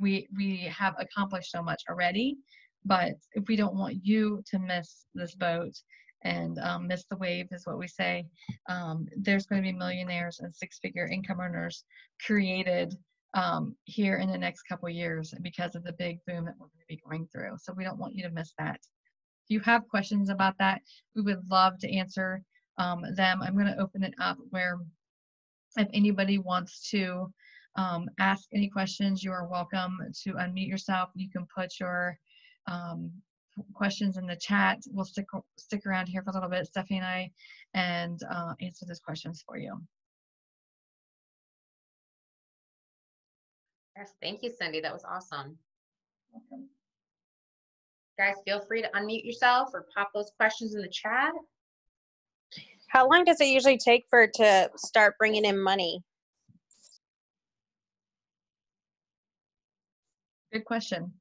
we have accomplished so much already, but if we don't want you to miss this boat and miss the wave is what we say, there's going to be millionaires and six-figure income earners created here in the next couple of years because of the big boom that we're going to be going through. So we don't want you to miss that. If you have questions about that, we would love to answer them. I'm going to open it up where if anybody wants to ask any questions, you are welcome to unmute yourself. You can put your questions in the chat. We'll stick around here for a little bit, Stephanie and I, and answer those questions for you. Yes, thank you, Cindy. That was awesome. Welcome. Guys, feel free to unmute yourself or pop those questions in the chat. How long does it usually take for it to start bringing in money? Good question.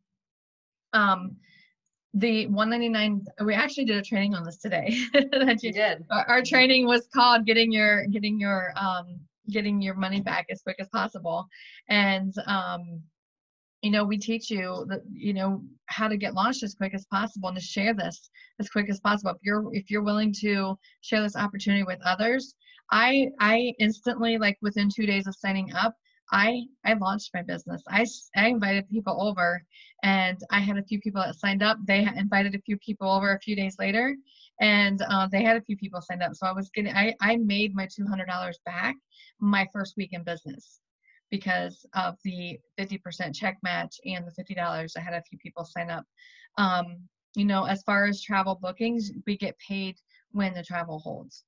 The $199, we actually did a training on this today. That you did. Our training was called getting your money back as quick as possible. And, we teach you that, how to get launched as quick as possible and to share this as quick as possible. If you're willing to share this opportunity with others, I instantly, like within 2 days of signing up, I launched my business. I invited people over, and I had a few people that signed up. They invited a few people over a few days later, and they had a few people signed up. So I made my $200 back my first week in business because of the 50% check match and the $50. I had a few people sign up. As far as travel bookings, we get paid when the travel holds.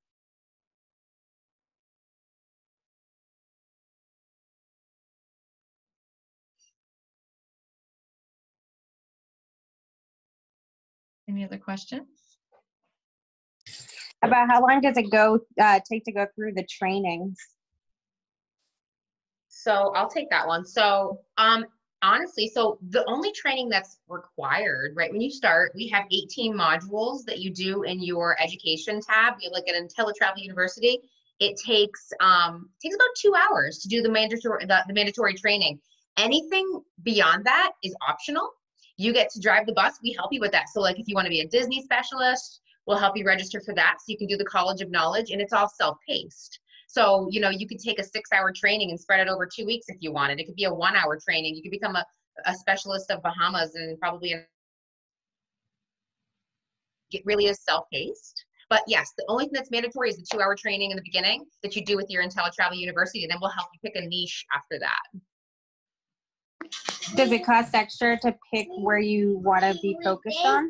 Any other questions? About how long does it take to go through the trainings? So I'll take that one. So honestly, so the only training that's required, right, when you start, we have 18 modules that you do in your education tab. You look at InteleTravel University. It takes takes about 2 hours to do the mandatory training. Anything beyond that is optional. You get to drive the bus. We help you with that. So like if you want to be a Disney specialist, we'll help you register for that. So you can do the College of Knowledge, and it's all self-paced. So, you could take a 6-hour training and spread it over 2 weeks if you wanted. It could be a 1-hour training. You could become a specialist of Bahamas, and probably it really is self-paced. But yes, the only thing that's mandatory is the 2-hour training in the beginning that you do with your InteleTravel University, and then we'll help you pick a niche after that. Does it cost extra to pick where you want to be focused on?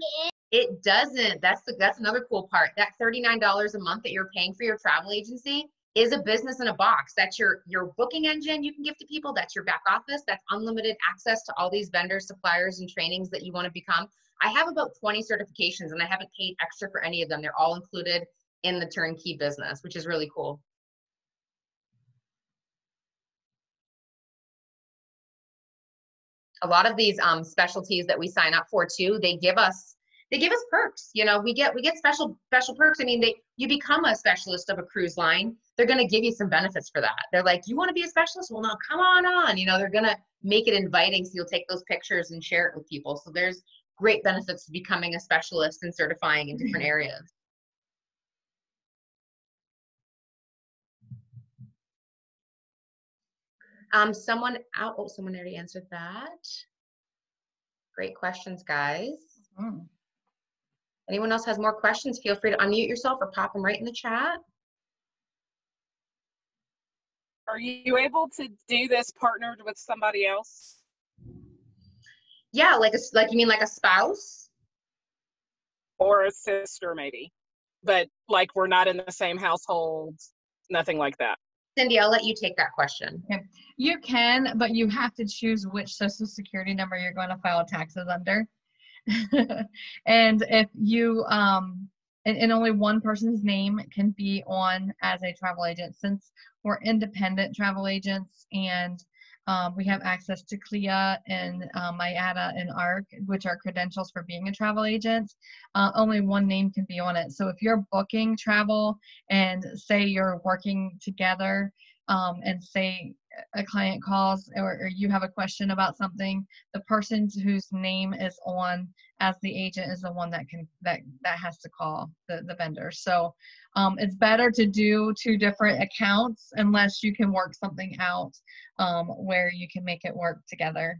It doesn't. That's another cool part. That $39 a month that you're paying for your travel agency is a business in a box. That's your booking engine you can give to people. That's your back office. That's unlimited access to all these vendors, suppliers, and trainings that you want to become. I have about 20 certifications, and I haven't paid extra for any of them. They're all included in the turnkey business, which is really cool. A lot of these specialties that we sign up for too, they give us perks. You know, we get special perks. I mean, you become a specialist of a cruise line, they're going to give you some benefits for that. They're like, you want to be a specialist? Well, now come on, you know, they're going to make it inviting. So you'll take those pictures and share it with people. So there's great benefits to becoming a specialist and certifying in different areas. Someone already answered that. Great questions, guys. Mm-hmm. Anyone else has more questions, feel free to unmute yourself or pop them right in the chat. Are you able to do this partnered with somebody else? Yeah, like you mean like a spouse? Or a sister maybe, but like we're not in the same household, nothing like that. Cindy, I'll let you take that question. Okay. You can, but you have to choose which social security number you're going to file taxes under. And if you, and only one person's name can be on as a travel agent, since we're independent travel agents and we have access to CLIA and MyAda and ARC, which are credentials for being a travel agent. Only one name can be on it. So if you're booking travel and say you're working together and say a client calls or you have a question about something, the person whose name is on as the agent is the one that can that has to call the vendor. So it's better to do two different accounts unless you can work something out where you can make it work together.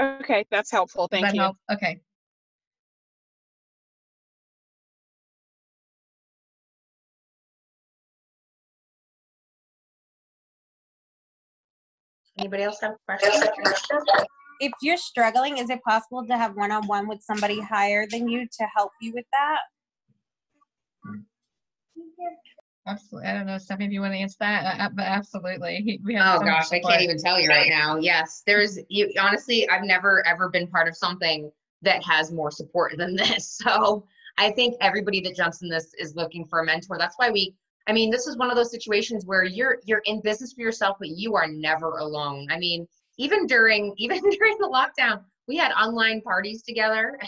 Okay, that's helpful. Thank you. Help? Okay. Anybody else have questions? If you're struggling, is it possible to have one-on-one with somebody higher than you to help you with that? Absolutely. I don't know, Stephanie, if you want to answer that, but absolutely. We have I can't even tell you right now. Yes, honestly, I've never ever been part of something that has more support than this. So I think everybody that jumps in this is looking for a mentor. That's why I mean, this is one of those situations where you're in business for yourself, but you are never alone. I mean, even during the lockdown, we had online parties together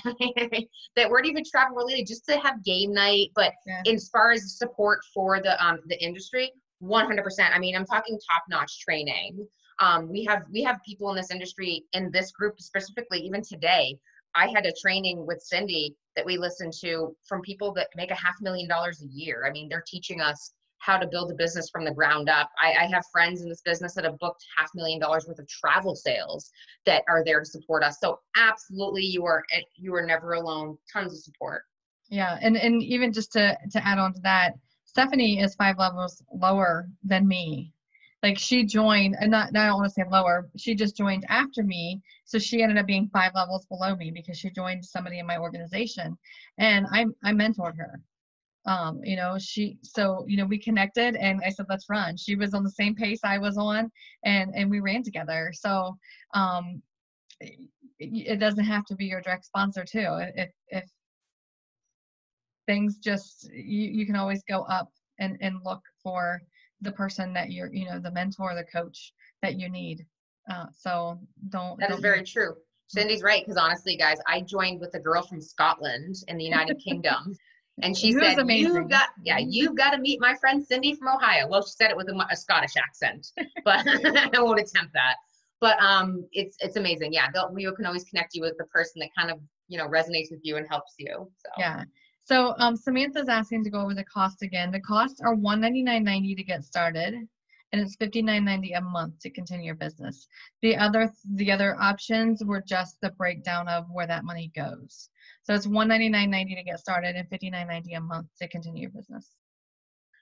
that weren't even travel related, just to have game night. But as far as support for the industry, 100%. I mean, I'm talking top-notch training. We have people in this industry, in this group specifically. Even today, I had a training with Cindy that we listen to from people that make $500,000 a year. I mean, they're teaching us how to build a business from the ground up. I have friends in this business that have booked $500,000 worth of travel sales that are there to support us. So absolutely, you are never alone. Tons of support. Yeah, and even just to add on to that, Stephanie is 5 levels lower than me. Like she joined, and I don't want to say lower, she just joined after me. So she ended up being 5 levels below me because she joined somebody in my organization, and I mentored her. You know, we connected and I said, let's run. She was on the same pace I was on, and we ran together. So, it doesn't have to be your direct sponsor too. If things just, you can always go up and look for the person that you're, you know, the mentor, the coach that you need. So don't. That is very true. Cindy's right. Cause honestly, guys, I joined with a girl from Scotland in the United Kingdom, and she said, you've got to meet my friend Cindy from Ohio. Well, she said it with a Scottish accent, but I won't attempt that. But it's amazing. Yeah. We can always connect you with the person that kind of, you know, resonates with you and helps you. So. Yeah. So Samantha's asking to go over the cost again. The costs are $199.90 to get started, and it's $59.90 a month to continue your business. The other options were just the breakdown of where that money goes. So it's $199.90 to get started and $59.90 a month to continue your business.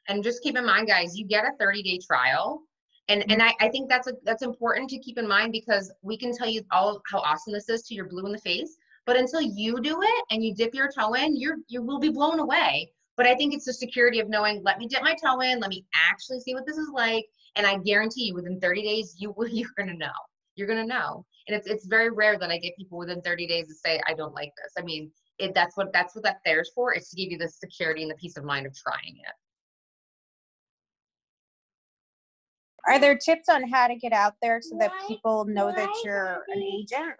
And just keep in mind, guys, you get a 30-day trial. And I think that's important to keep in mind, because we can tell you all how awesome this is till you're blue in the face. But until you do it and you dip your toe in, you will be blown away. But I think it's the security of knowing, let me dip my toe in, let me actually see what this is like. And I guarantee you within 30 days, you're going to know. You're going to know. And it's very rare that I get people within 30 days to say, I don't like this. I mean, that's what that there's for. It's to give you the security and the peace of mind of trying it. Are there tips on how to get out there so that people know that you're an agent?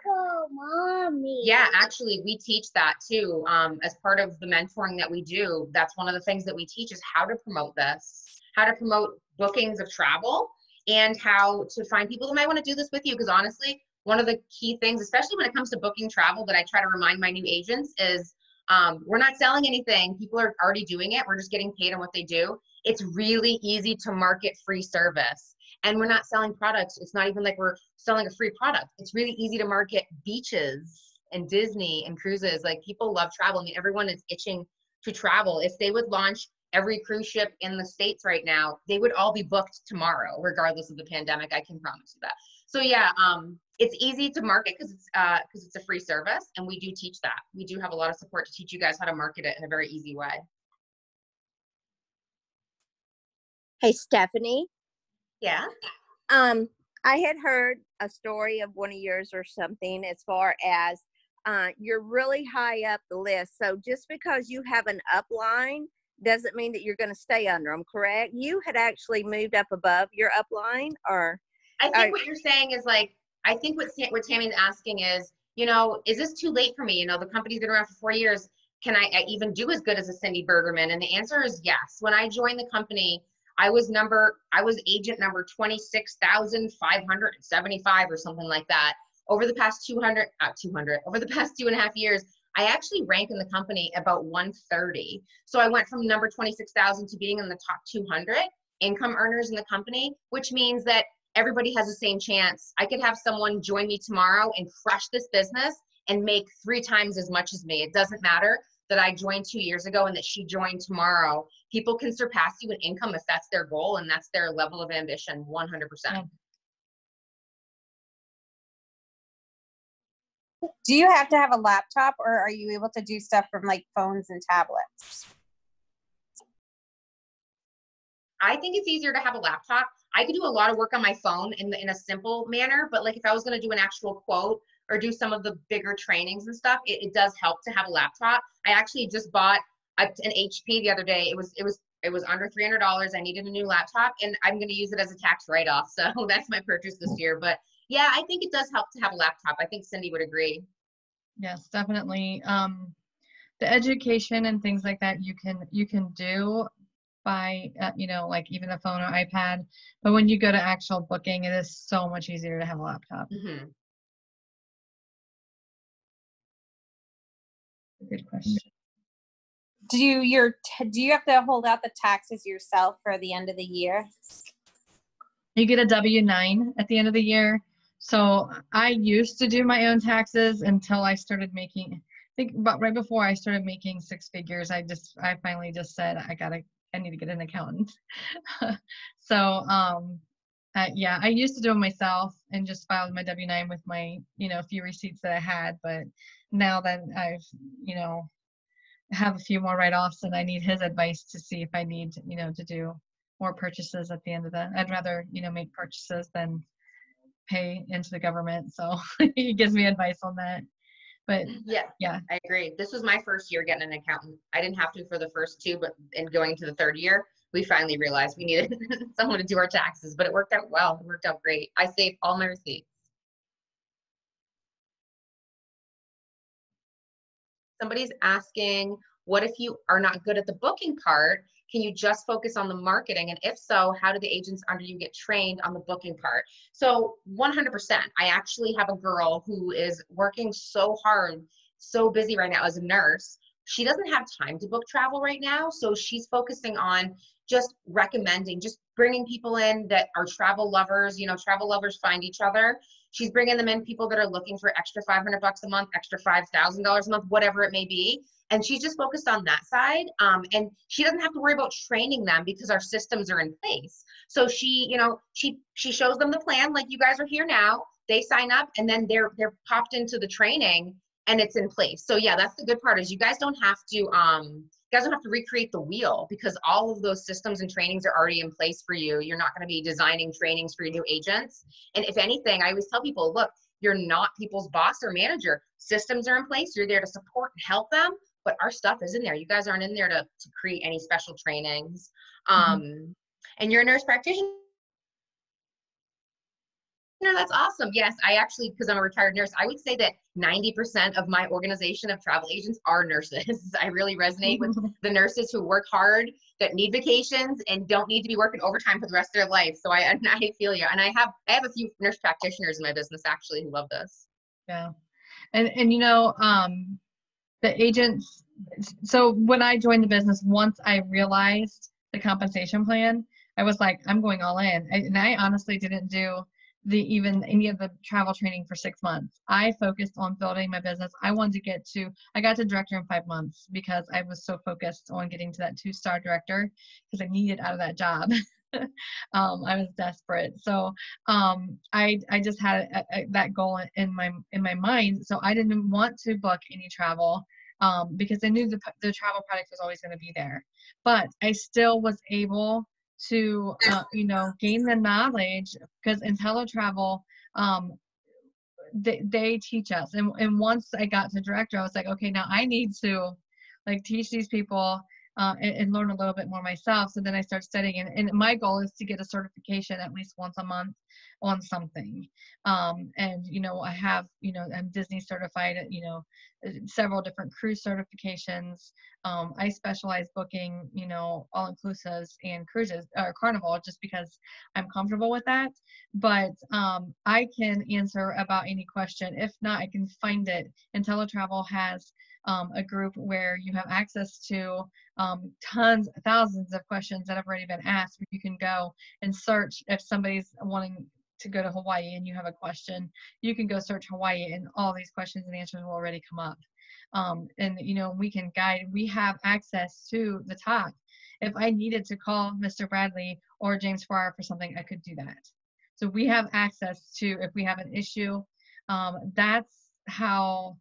Yeah, actually, we teach that too. As part of the mentoring that we do, that's one of the things that we teach is how to promote this, how to promote bookings of travel, and how to find people that might want to do this with you. Because honestly, one of the key things, especially when it comes to booking travel, that I try to remind my new agents is we're not selling anything. People are already doing it. We're just getting paid on what they do. It's really easy to market free service, and we're not selling products. It's not even like we're selling a free product. It's really easy to market beaches and Disney and cruises. Like, people love travel. I mean, everyone is itching to travel. If they would launch every cruise ship in the States right now, they would all be booked tomorrow, regardless of the pandemic. I can promise you that. So yeah, it's easy to market because it's a free service, and we do teach that. We do have a lot of support to teach you guys how to market it in a very easy way. Hey, Stephanie. Yeah. I had heard a story of one of yours or something as far as you're really high up the list. So just because you have an upline doesn't mean that you're going to stay under them, correct? You had actually moved up above your upline, or? I think what you're saying is like, I think what Tammy's asking is, you know, is this too late for me? You know, the company's been around for 4 years. Can I even do as good as a Cindy Bruggeman? And the answer is yes. When I joined the company, I was agent number 26,575 or something like that. Over the past over the past 2.5 years, I actually rank in the company about 130. So I went from number 26,000 to being in the top 200 income earners in the company, which means that everybody has the same chance. I could have someone join me tomorrow and crush this business and make 3 times as much as me. It doesn't matter that I joined 2 years ago and that she joined tomorrow. People can surpass you in income if that's their goal and that's their level of ambition, 100%. Do you have to have a laptop, or are you able to do stuff from like phones and tablets? I think it's easier to have a laptop. I could do a lot of work on my phone in a simple manner, but like if I was going to do an actual quote or do some of the bigger trainings and stuff, it does help to have a laptop. I actually just bought an HP the other day. It was under $300. I needed a new laptop, and I'm going to use it as a tax write-off. So that's my purchase this year. But yeah, I think it does help to have a laptop. I think Cindy would agree. Yes, definitely. The education and things like that you can do by, you know, like even a phone or iPad. But when you go to actual booking, it is so much easier to have a laptop. Mm-hmm. Good question. Do you have to hold out the taxes yourself for the end of the year? You get a W-9 at the end of the year. So I used to do my own taxes until I started making, I think about right before I started making 6 figures, I finally just said, I need to get an accountant. So yeah, I used to do it myself and just filed my W-9 with my, you know, few receipts that I had. But now that I've, you know, have a few more write-offs, and I need his advice to see if I need, you know, to do more purchases at the end of the, I'd rather, you know, make purchases than pay into the government. So he gives me advice on that. But yeah, I agree. This was my first year getting an accountant. I didn't have to for the first 2, but in going to the third year, we finally realized we needed someone to do our taxes, but it worked out well. It worked out great. I saved all my receipts. Somebody's asking, what if you are not good at the booking part? Can you just focus on the marketing? And if so, how do the agents under you get trained on the booking part? So 100%. I actually have a girl who is working so hard, so busy right now as a nurse. She doesn't have time to book travel right now. So she's focusing on just recommending, just bringing people in that are travel lovers. You know, travel lovers find each other. She's bringing them in, people that are looking for extra $500 a month, extra $5,000 a month, whatever it may be. And she's just focused on that side. And she doesn't have to worry about training them because our systems are in place. So she, you know, she shows them the plan, like you guys are here now, they sign up, and then they're popped into the training and it's in place. So yeah, that's the good part, is you guys don't have to, you guys don't have to recreate the wheel, because all of those systems and trainings are already in place for you. You're not going to be designing trainings for your new agents. And if anything, I always tell people, look, you're not people's boss or manager. Systems are in place. You're there to support and help them, but our stuff is in there. You guys aren't in there to create any special trainings. And you're a nurse practitioner. No, that's awesome. Yes, I actually, because I'm a retired nurse, I would say that 90% of my organization of travel agents are nurses. I really resonate with the nurses who work hard, that need vacations, and don't need to be working overtime for the rest of their life. So I feel you. And I have a few nurse practitioners in my business actually who love this. Yeah. And you know, the agents, so when I joined the business, once I realized the compensation plan, I was like, I'm going all in. And I honestly didn't do even any of the travel training for 6 months. I focused on building my business. I got to director in 5 months because I was so focused on getting to that 2-star director because I needed out of that job. I was desperate. So I just had that goal in my mind. So I didn't want to book any travel because I knew the travel product was always going to be there. But I still was able to, gain the knowledge, because InteleTravel, they teach us. And once I got to director, I was like, okay, now I need to teach these people and learn a little bit more myself. So then I started studying. And my goal is to get a certification at least once a month on something. And, I have, I'm Disney certified, several different cruise certifications. I specialize booking, all inclusives and cruises or Carnival, just because I'm comfortable with that. But I can answer about any question. If not, I can find it. InteleTravel has a group where you have access to thousands of questions that have already been asked. You can go and search if somebody's wanting to go to Hawaii and you have a question, you can go search Hawaii and all these questions and answers will already come up. And we can guide, we have access to the top. If I needed to call Mr. Bradley or James Ferrara for something, I could do that. So we have access to, if we have an issue, that's how,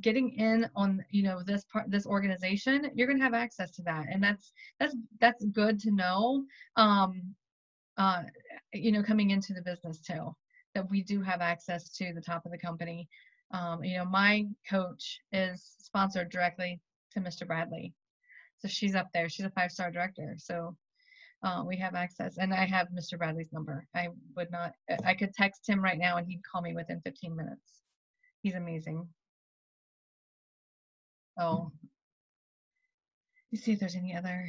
getting in on, this part, this organization, you're going to have access to that. And that's good to know. Coming into the business too, that we do have access to the top of the company. My coach is sponsored directly to Mr. Bradley. So she's up there. She's a 5-star director. So we have access, and I have Mr. Bradley's number. I could text him right now and he'd call me within 15 minutes. He's amazing. Oh, you see if there's any other.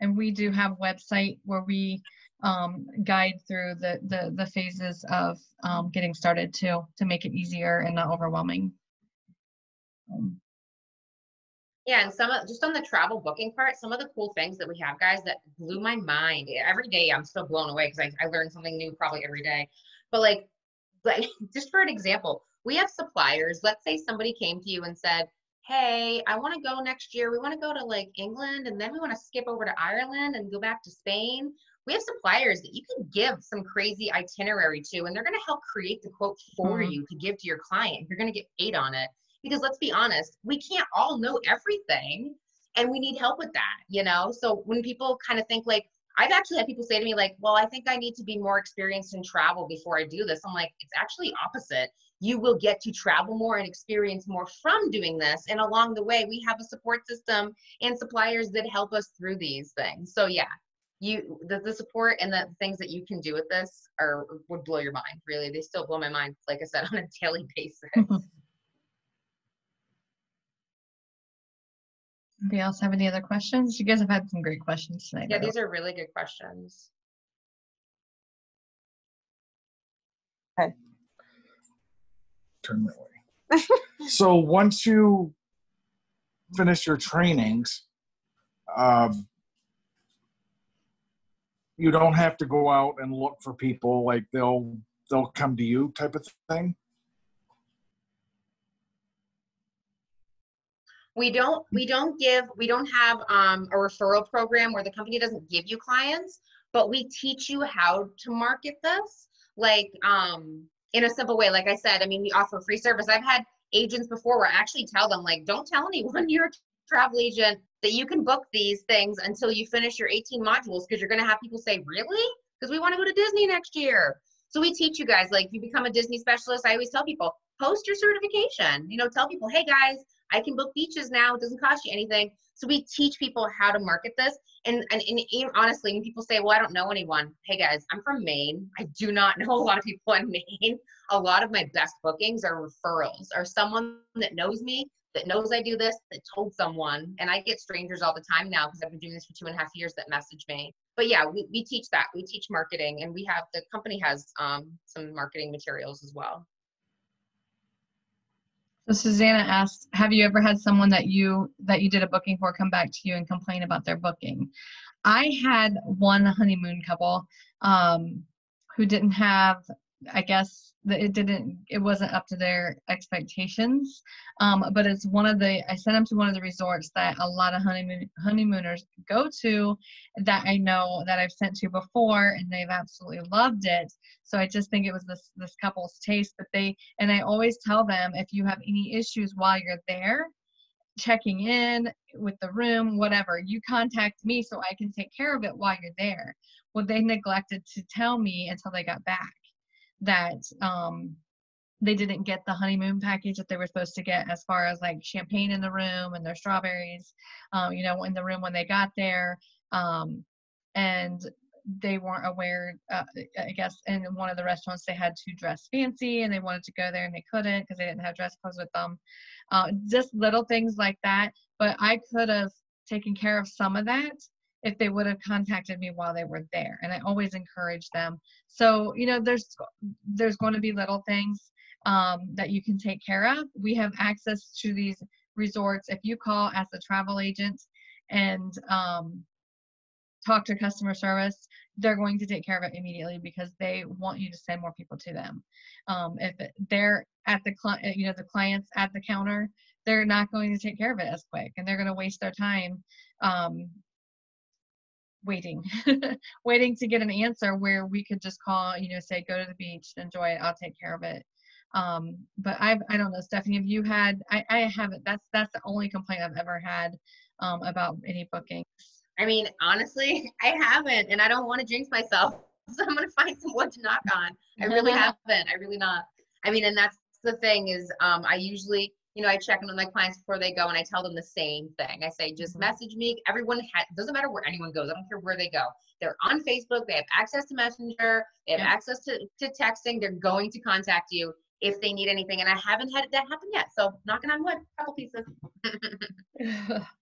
And we do have a website where we guide through the phases of getting started to make it easier and not overwhelming. Yeah, and just on the travel booking part, some of the cool things that we have, guys, that blew my mind. Every day I'm still blown away because I learn something new probably every day. But just for an example, we have suppliers. Let's say somebody came to you and said, hey, I want to go next year. We want to go to England, and then we want to skip over to Ireland and go back to Spain. We have suppliers that you can give some crazy itinerary to, and they're going to help create the quote for you to give to your client. You're going to get paid on it because let's be honest, we can't all know everything and we need help with that, So when people kind of think I've actually had people say to me well, I think I need to be more experienced in travel before I do this. I'm like, it's actually opposite. You will get to travel more and experience more from doing this. And along the way, we have a support system and suppliers that help us through these things. So yeah, the support and the things that you can do with this would blow your mind, really. They still blow my mind, like I said, on a daily basis. Anybody else have any other questions? You guys have had some great questions tonight. Yeah, these are really good questions. Okay. Turn that way. So once you finish your trainings, you don't have to go out and look for people. They'll come to you, type of thing. We don't have a referral program where the company doesn't give you clients, but we teach you how to market this. In a simple way, like I said, we offer free service. I've had agents before where I actually tell them, don't tell anyone you're a travel agent that you can book these things until you finish your 18 modules, because you're going to have people say, really? Because we want to go to Disney next year. So we teach you guys, if you become a Disney specialist, I always tell people, post your certification. Tell people, hey guys, I can book beaches now. It doesn't cost you anything. So we teach people how to market this. And honestly, when people say, well, I don't know anyone. Hey guys, I'm from Maine. I do not know a lot of people in Maine. A lot of my best bookings are referrals or someone that knows me, that knows I do this, that told someone. And I get strangers all the time now because I've been doing this for 2.5 years that message me. But yeah, we teach that. We teach marketing, and we have, the company has some marketing materials as well. So Susanna asked, have you ever had someone that you did a booking for come back to you and complain about their booking? I had one honeymoon couple who didn't have, I guess, it wasn't up to their expectations. But it's one of the, I sent them to one of the resorts that a lot of honeymooners go to that I know that I've sent to before, and they've absolutely loved it. So I just think it was this couple's taste, but and I always tell them, if you have any issues while you're there, checking in with the room, whatever, you contact me so I can take care of it while you're there. Well, they neglected to tell me until they got back that they didn't get the honeymoon package that they were supposed to get, as far as like champagne in the room and their strawberries, you know, in the room when they got there. And they weren't aware, I guess, in one of the restaurants they had to dress fancy and they wanted to go there and they couldn't because they didn't have dress clothes with them. Just little things like that. But I could have taken care of some of that if they would have contacted me while they were there. And I always encourage them. So, you know, there's going to be little things that you can take care of. We have access to these resorts. If you call as a travel agent and talk to customer service, they're going to take care of it immediately because they want you to send more people to them. If they're at the clients at the counter, they're not going to take care of it as quick, and they're going to waste their time waiting to get an answer where we could just call, you know, say, go to the beach, enjoy it, I'll take care of it. But I don't know, Stephanie, have you had, I haven't, that's the only complaint I've ever had about any bookings. I mean, honestly, I haven't, and I don't want to jinx myself. So I'm going to find someone to knock on. I really haven't. I really not. I mean, and that's the thing is, I usually, you know, I check in with my clients before they go, and I tell them the same thing. I say, just message me. Everyone doesn't matter where anyone goes. I don't care where they go. They're on Facebook. They have access to Messenger. They have access to texting. They're going to contact you if they need anything. And I haven't had that happen yet. So knocking on wood, couple pieces.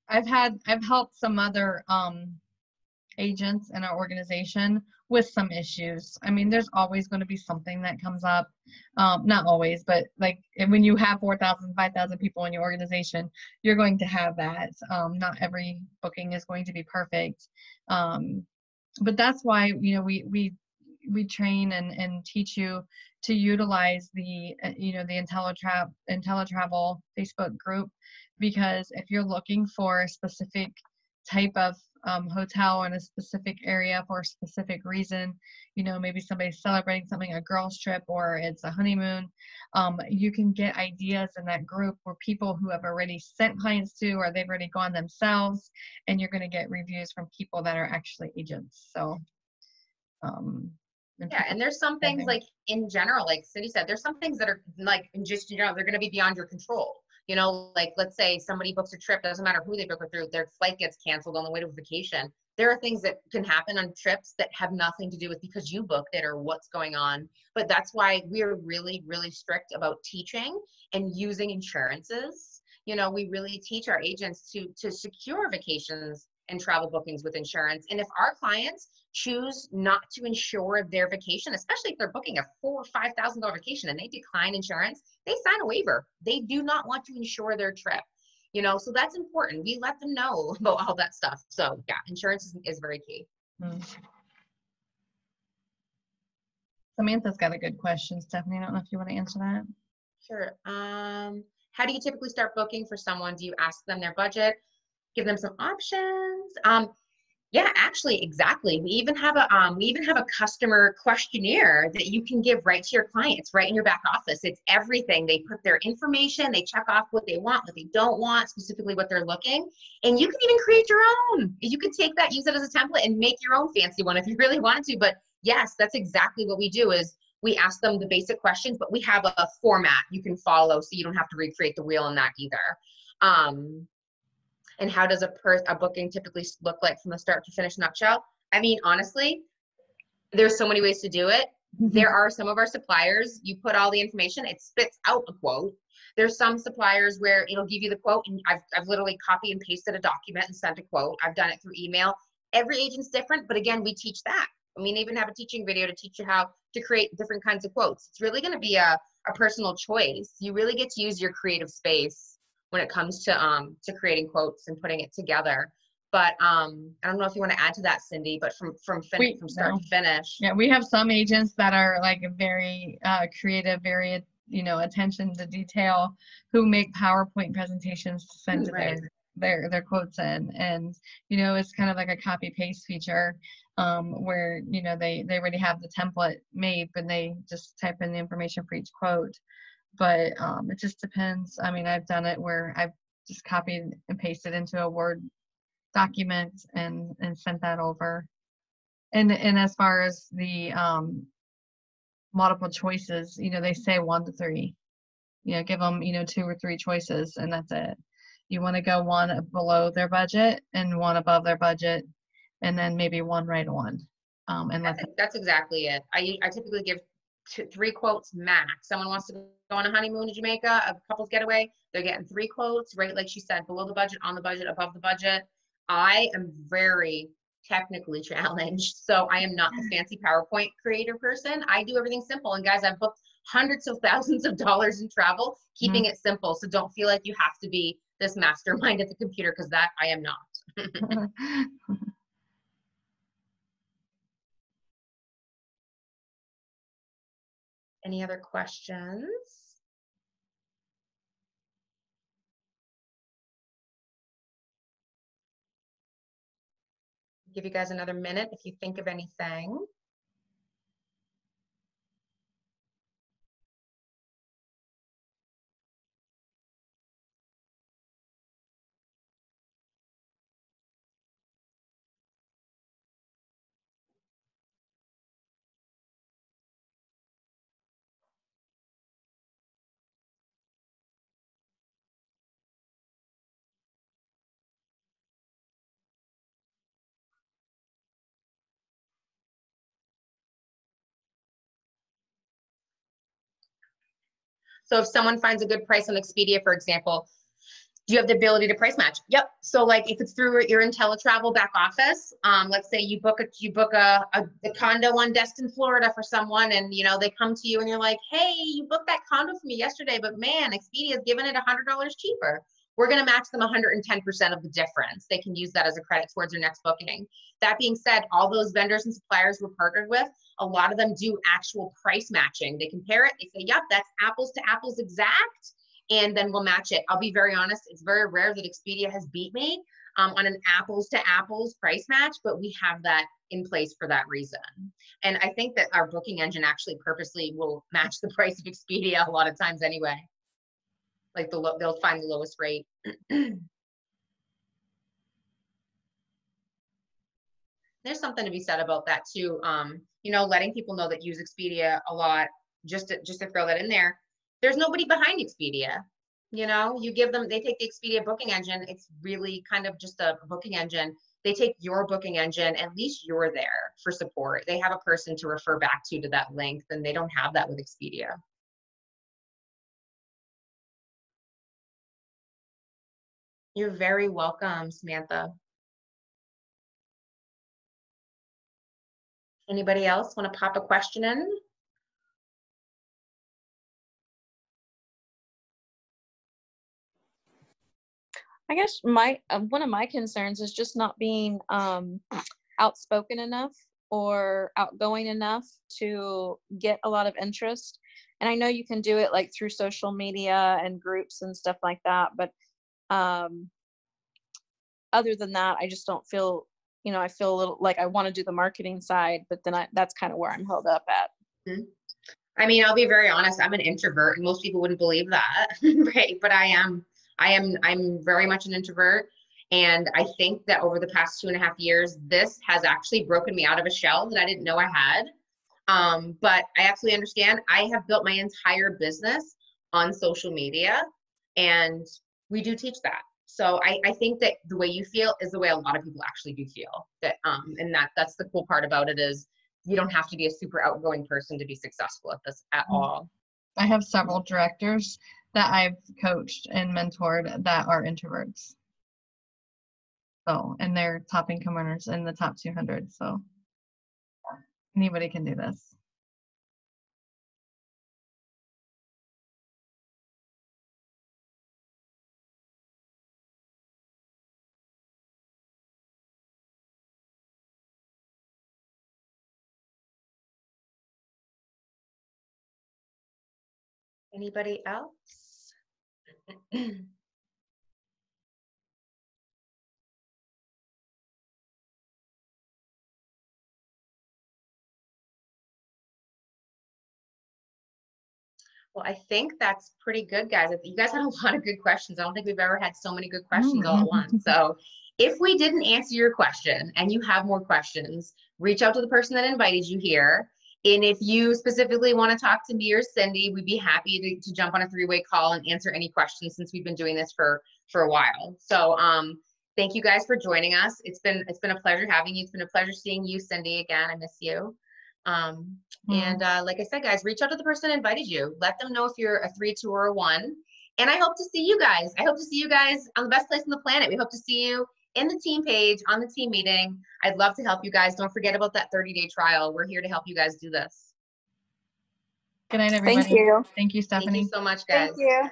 I've helped some other agents in our organization with some issues. I mean, there's always going to be something that comes up. Not always, but like when you have 4,000, 5,000 people in your organization, you're going to have that. Not every booking is going to be perfect. But that's why, you know, we train and teach you to utilize the, you know, the InteleTravel Facebook group, because if you're looking for a specific type of hotel in a specific area for a specific reason, you know, maybe somebody's celebrating something, a girls trip, or it's a honeymoon, you can get ideas in that group where people who have already sent clients to, or they've already gone themselves, and you're going to get reviews from people that are actually agents. So yeah, and there's some things like in general, like Cindy said, there's some things that are like just in general, they're going to be beyond your control. You know, like let's say somebody books a trip, doesn't matter who they book it through, their flight gets canceled on the way to vacation. There are things that can happen on trips that have nothing to do with because you booked it or what's going on. But that's why we're really, really strict about teaching and using insurances. You know, we really teach our agents to secure vacations and travel bookings with insurance. And if our clients choose not to insure their vacation, especially if they're booking a $4,000 or $5,000 vacation and they decline insurance, they sign a waiver. They do not want to insure their trip, you know, so that's important. We let them know about all that stuff. So yeah, insurance is very key. Mm-hmm. Samantha's got a good question, Stephanie. I don't know if you want to answer that. Sure. How do you typically start booking for someone? Do you ask them their budget? Give them some options. Yeah, actually, exactly. We even have a customer questionnaire that you can give right to your clients, right in your back office. It's everything. They put their information, they check off what they want, what they don't want, specifically what they're looking. And you can even create your own. You can take that, use it as a template, and make your own fancy one if you really wanted to. But yes, that's exactly what we do is we ask them the basic questions, but we have a format you can follow so you don't have to recreate the wheel in that either. And how does a booking typically look like from the start to finish nutshell? I mean, honestly, there's so many ways to do it. There are some of our suppliers, you put all the information, it spits out a quote. There's some suppliers where it'll give you the quote, and I've literally copied and pasted a document and sent a quote. I've done it through email. Every agent's different, but again, we teach that. I mean, even have a teaching video to teach you how to create different kinds of quotes. It's really gonna be a personal choice. You really get to use your creative space when it comes to creating quotes and putting it together. But I don't know if you want to add to that, Cindy, but from start to finish. Yeah, we have some agents that are like very creative, very, attention to detail, who make PowerPoint presentations to send to their quotes in. And, it's kind of like a copy paste feature where, they already have the template made, but they just type in the information for each quote. But it just depends. I mean, I've done it where I've just copied and pasted into a Word document and sent that over. And as far as the multiple choices, they say 1 to 3, give them, 2 or 3 choices, and that's it. You want to go 1 below their budget and 1 above their budget, and then maybe 1 right on. And that's exactly it. I typically give 2-3 quotes max. Someone wants to go on a honeymoon in Jamaica, a couple's getaway, they're getting 3 quotes, right? Like she said, below the budget, on the budget, above the budget. I am very technically challenged, so I am not the fancy PowerPoint creator person. I do everything simple, and guys, I've booked hundreds of thousands of dollars in travel, keeping it simple. So don't feel like you have to be this mastermind at the computer, because that I am not. Any other questions? Give you guys another minute if you think of anything. So if someone finds a good price on Expedia, for example, do you have the ability to price match? Yep. So like if it's through your InteleTravel back office, let's say you book a condo on Destin, Florida for someone, and they come to you and you're like, hey, you booked that condo for me yesterday, but man, Expedia's giving it $100 cheaper. We're going to match them 110% of the difference. They can use that as a credit towards their next booking. That being said, all those vendors and suppliers we're partnered with, a lot of them do actual price matching. They compare it, they say, yep, that's apples to apples exact, and then we'll match it. I'll be very honest, it's very rare that Expedia has beat me on an apples to apples price match, but we have that in place for that reason. And I think that our booking engine actually purposely will match the price of Expedia a lot of times anyway. Like they'll find the lowest rate. There's something to be said about that too. Letting people know that use Expedia a lot, just to throw that in there. There's nobody behind Expedia. You give them, they take the Expedia booking engine. It's really kind of just a booking engine. They take your booking engine, at least you're there for support. They have a person to refer back to that link, and they don't have that with Expedia. You're very welcome, Samantha. Anybody else want to pop a question in? I guess one of my concerns is just not being outspoken enough or outgoing enough to get a lot of interest. And I know you can do it like through social media and groups and stuff like that, but other than that, I just don't feel, I feel a little like I want to do the marketing side, but then that's kind of where I'm held up at. I mean, I'll be very honest. I'm an introvert, and most people wouldn't believe that, right? But I'm very much an introvert. And I think that over the past 2.5 years, this has actually broken me out of a shell that I didn't know I had. But I absolutely understand. I have built my entire business on social media, and we do teach that. So I think that the way you feel is the way a lot of people actually do feel. That, and that's the cool part about it, is you don't have to be a super outgoing person to be successful at this at all. I have several directors that I've coached and mentored that are introverts. So, and they're top income earners in the top 200. So anybody can do this. Anybody else? Well, I think that's pretty good, guys. You guys had a lot of good questions. I don't think we've ever had so many good questions all at once. So if we didn't answer your question and you have more questions, reach out to the person that invited you here. And if you specifically want to talk to me or Cindy, we'd be happy to jump on a three-way call and answer any questions, since we've been doing this for a while. So thank you guys for joining us. It's been a pleasure having you. It's been a pleasure seeing you, Cindy, again. I miss you. And like I said, guys, reach out to the person that invited you. Let them know if you're a 3, 2, or a 1. And I hope to see you guys. I hope to see you guys on the best place on the planet. We hope to see you in the team page, on the team meeting. I'd love to help you guys. Don't forget about that 30-day trial. We're here to help you guys do this. Good night, everybody. Thank you. Thank you, Stephanie. Thank you so much, guys. Thank you.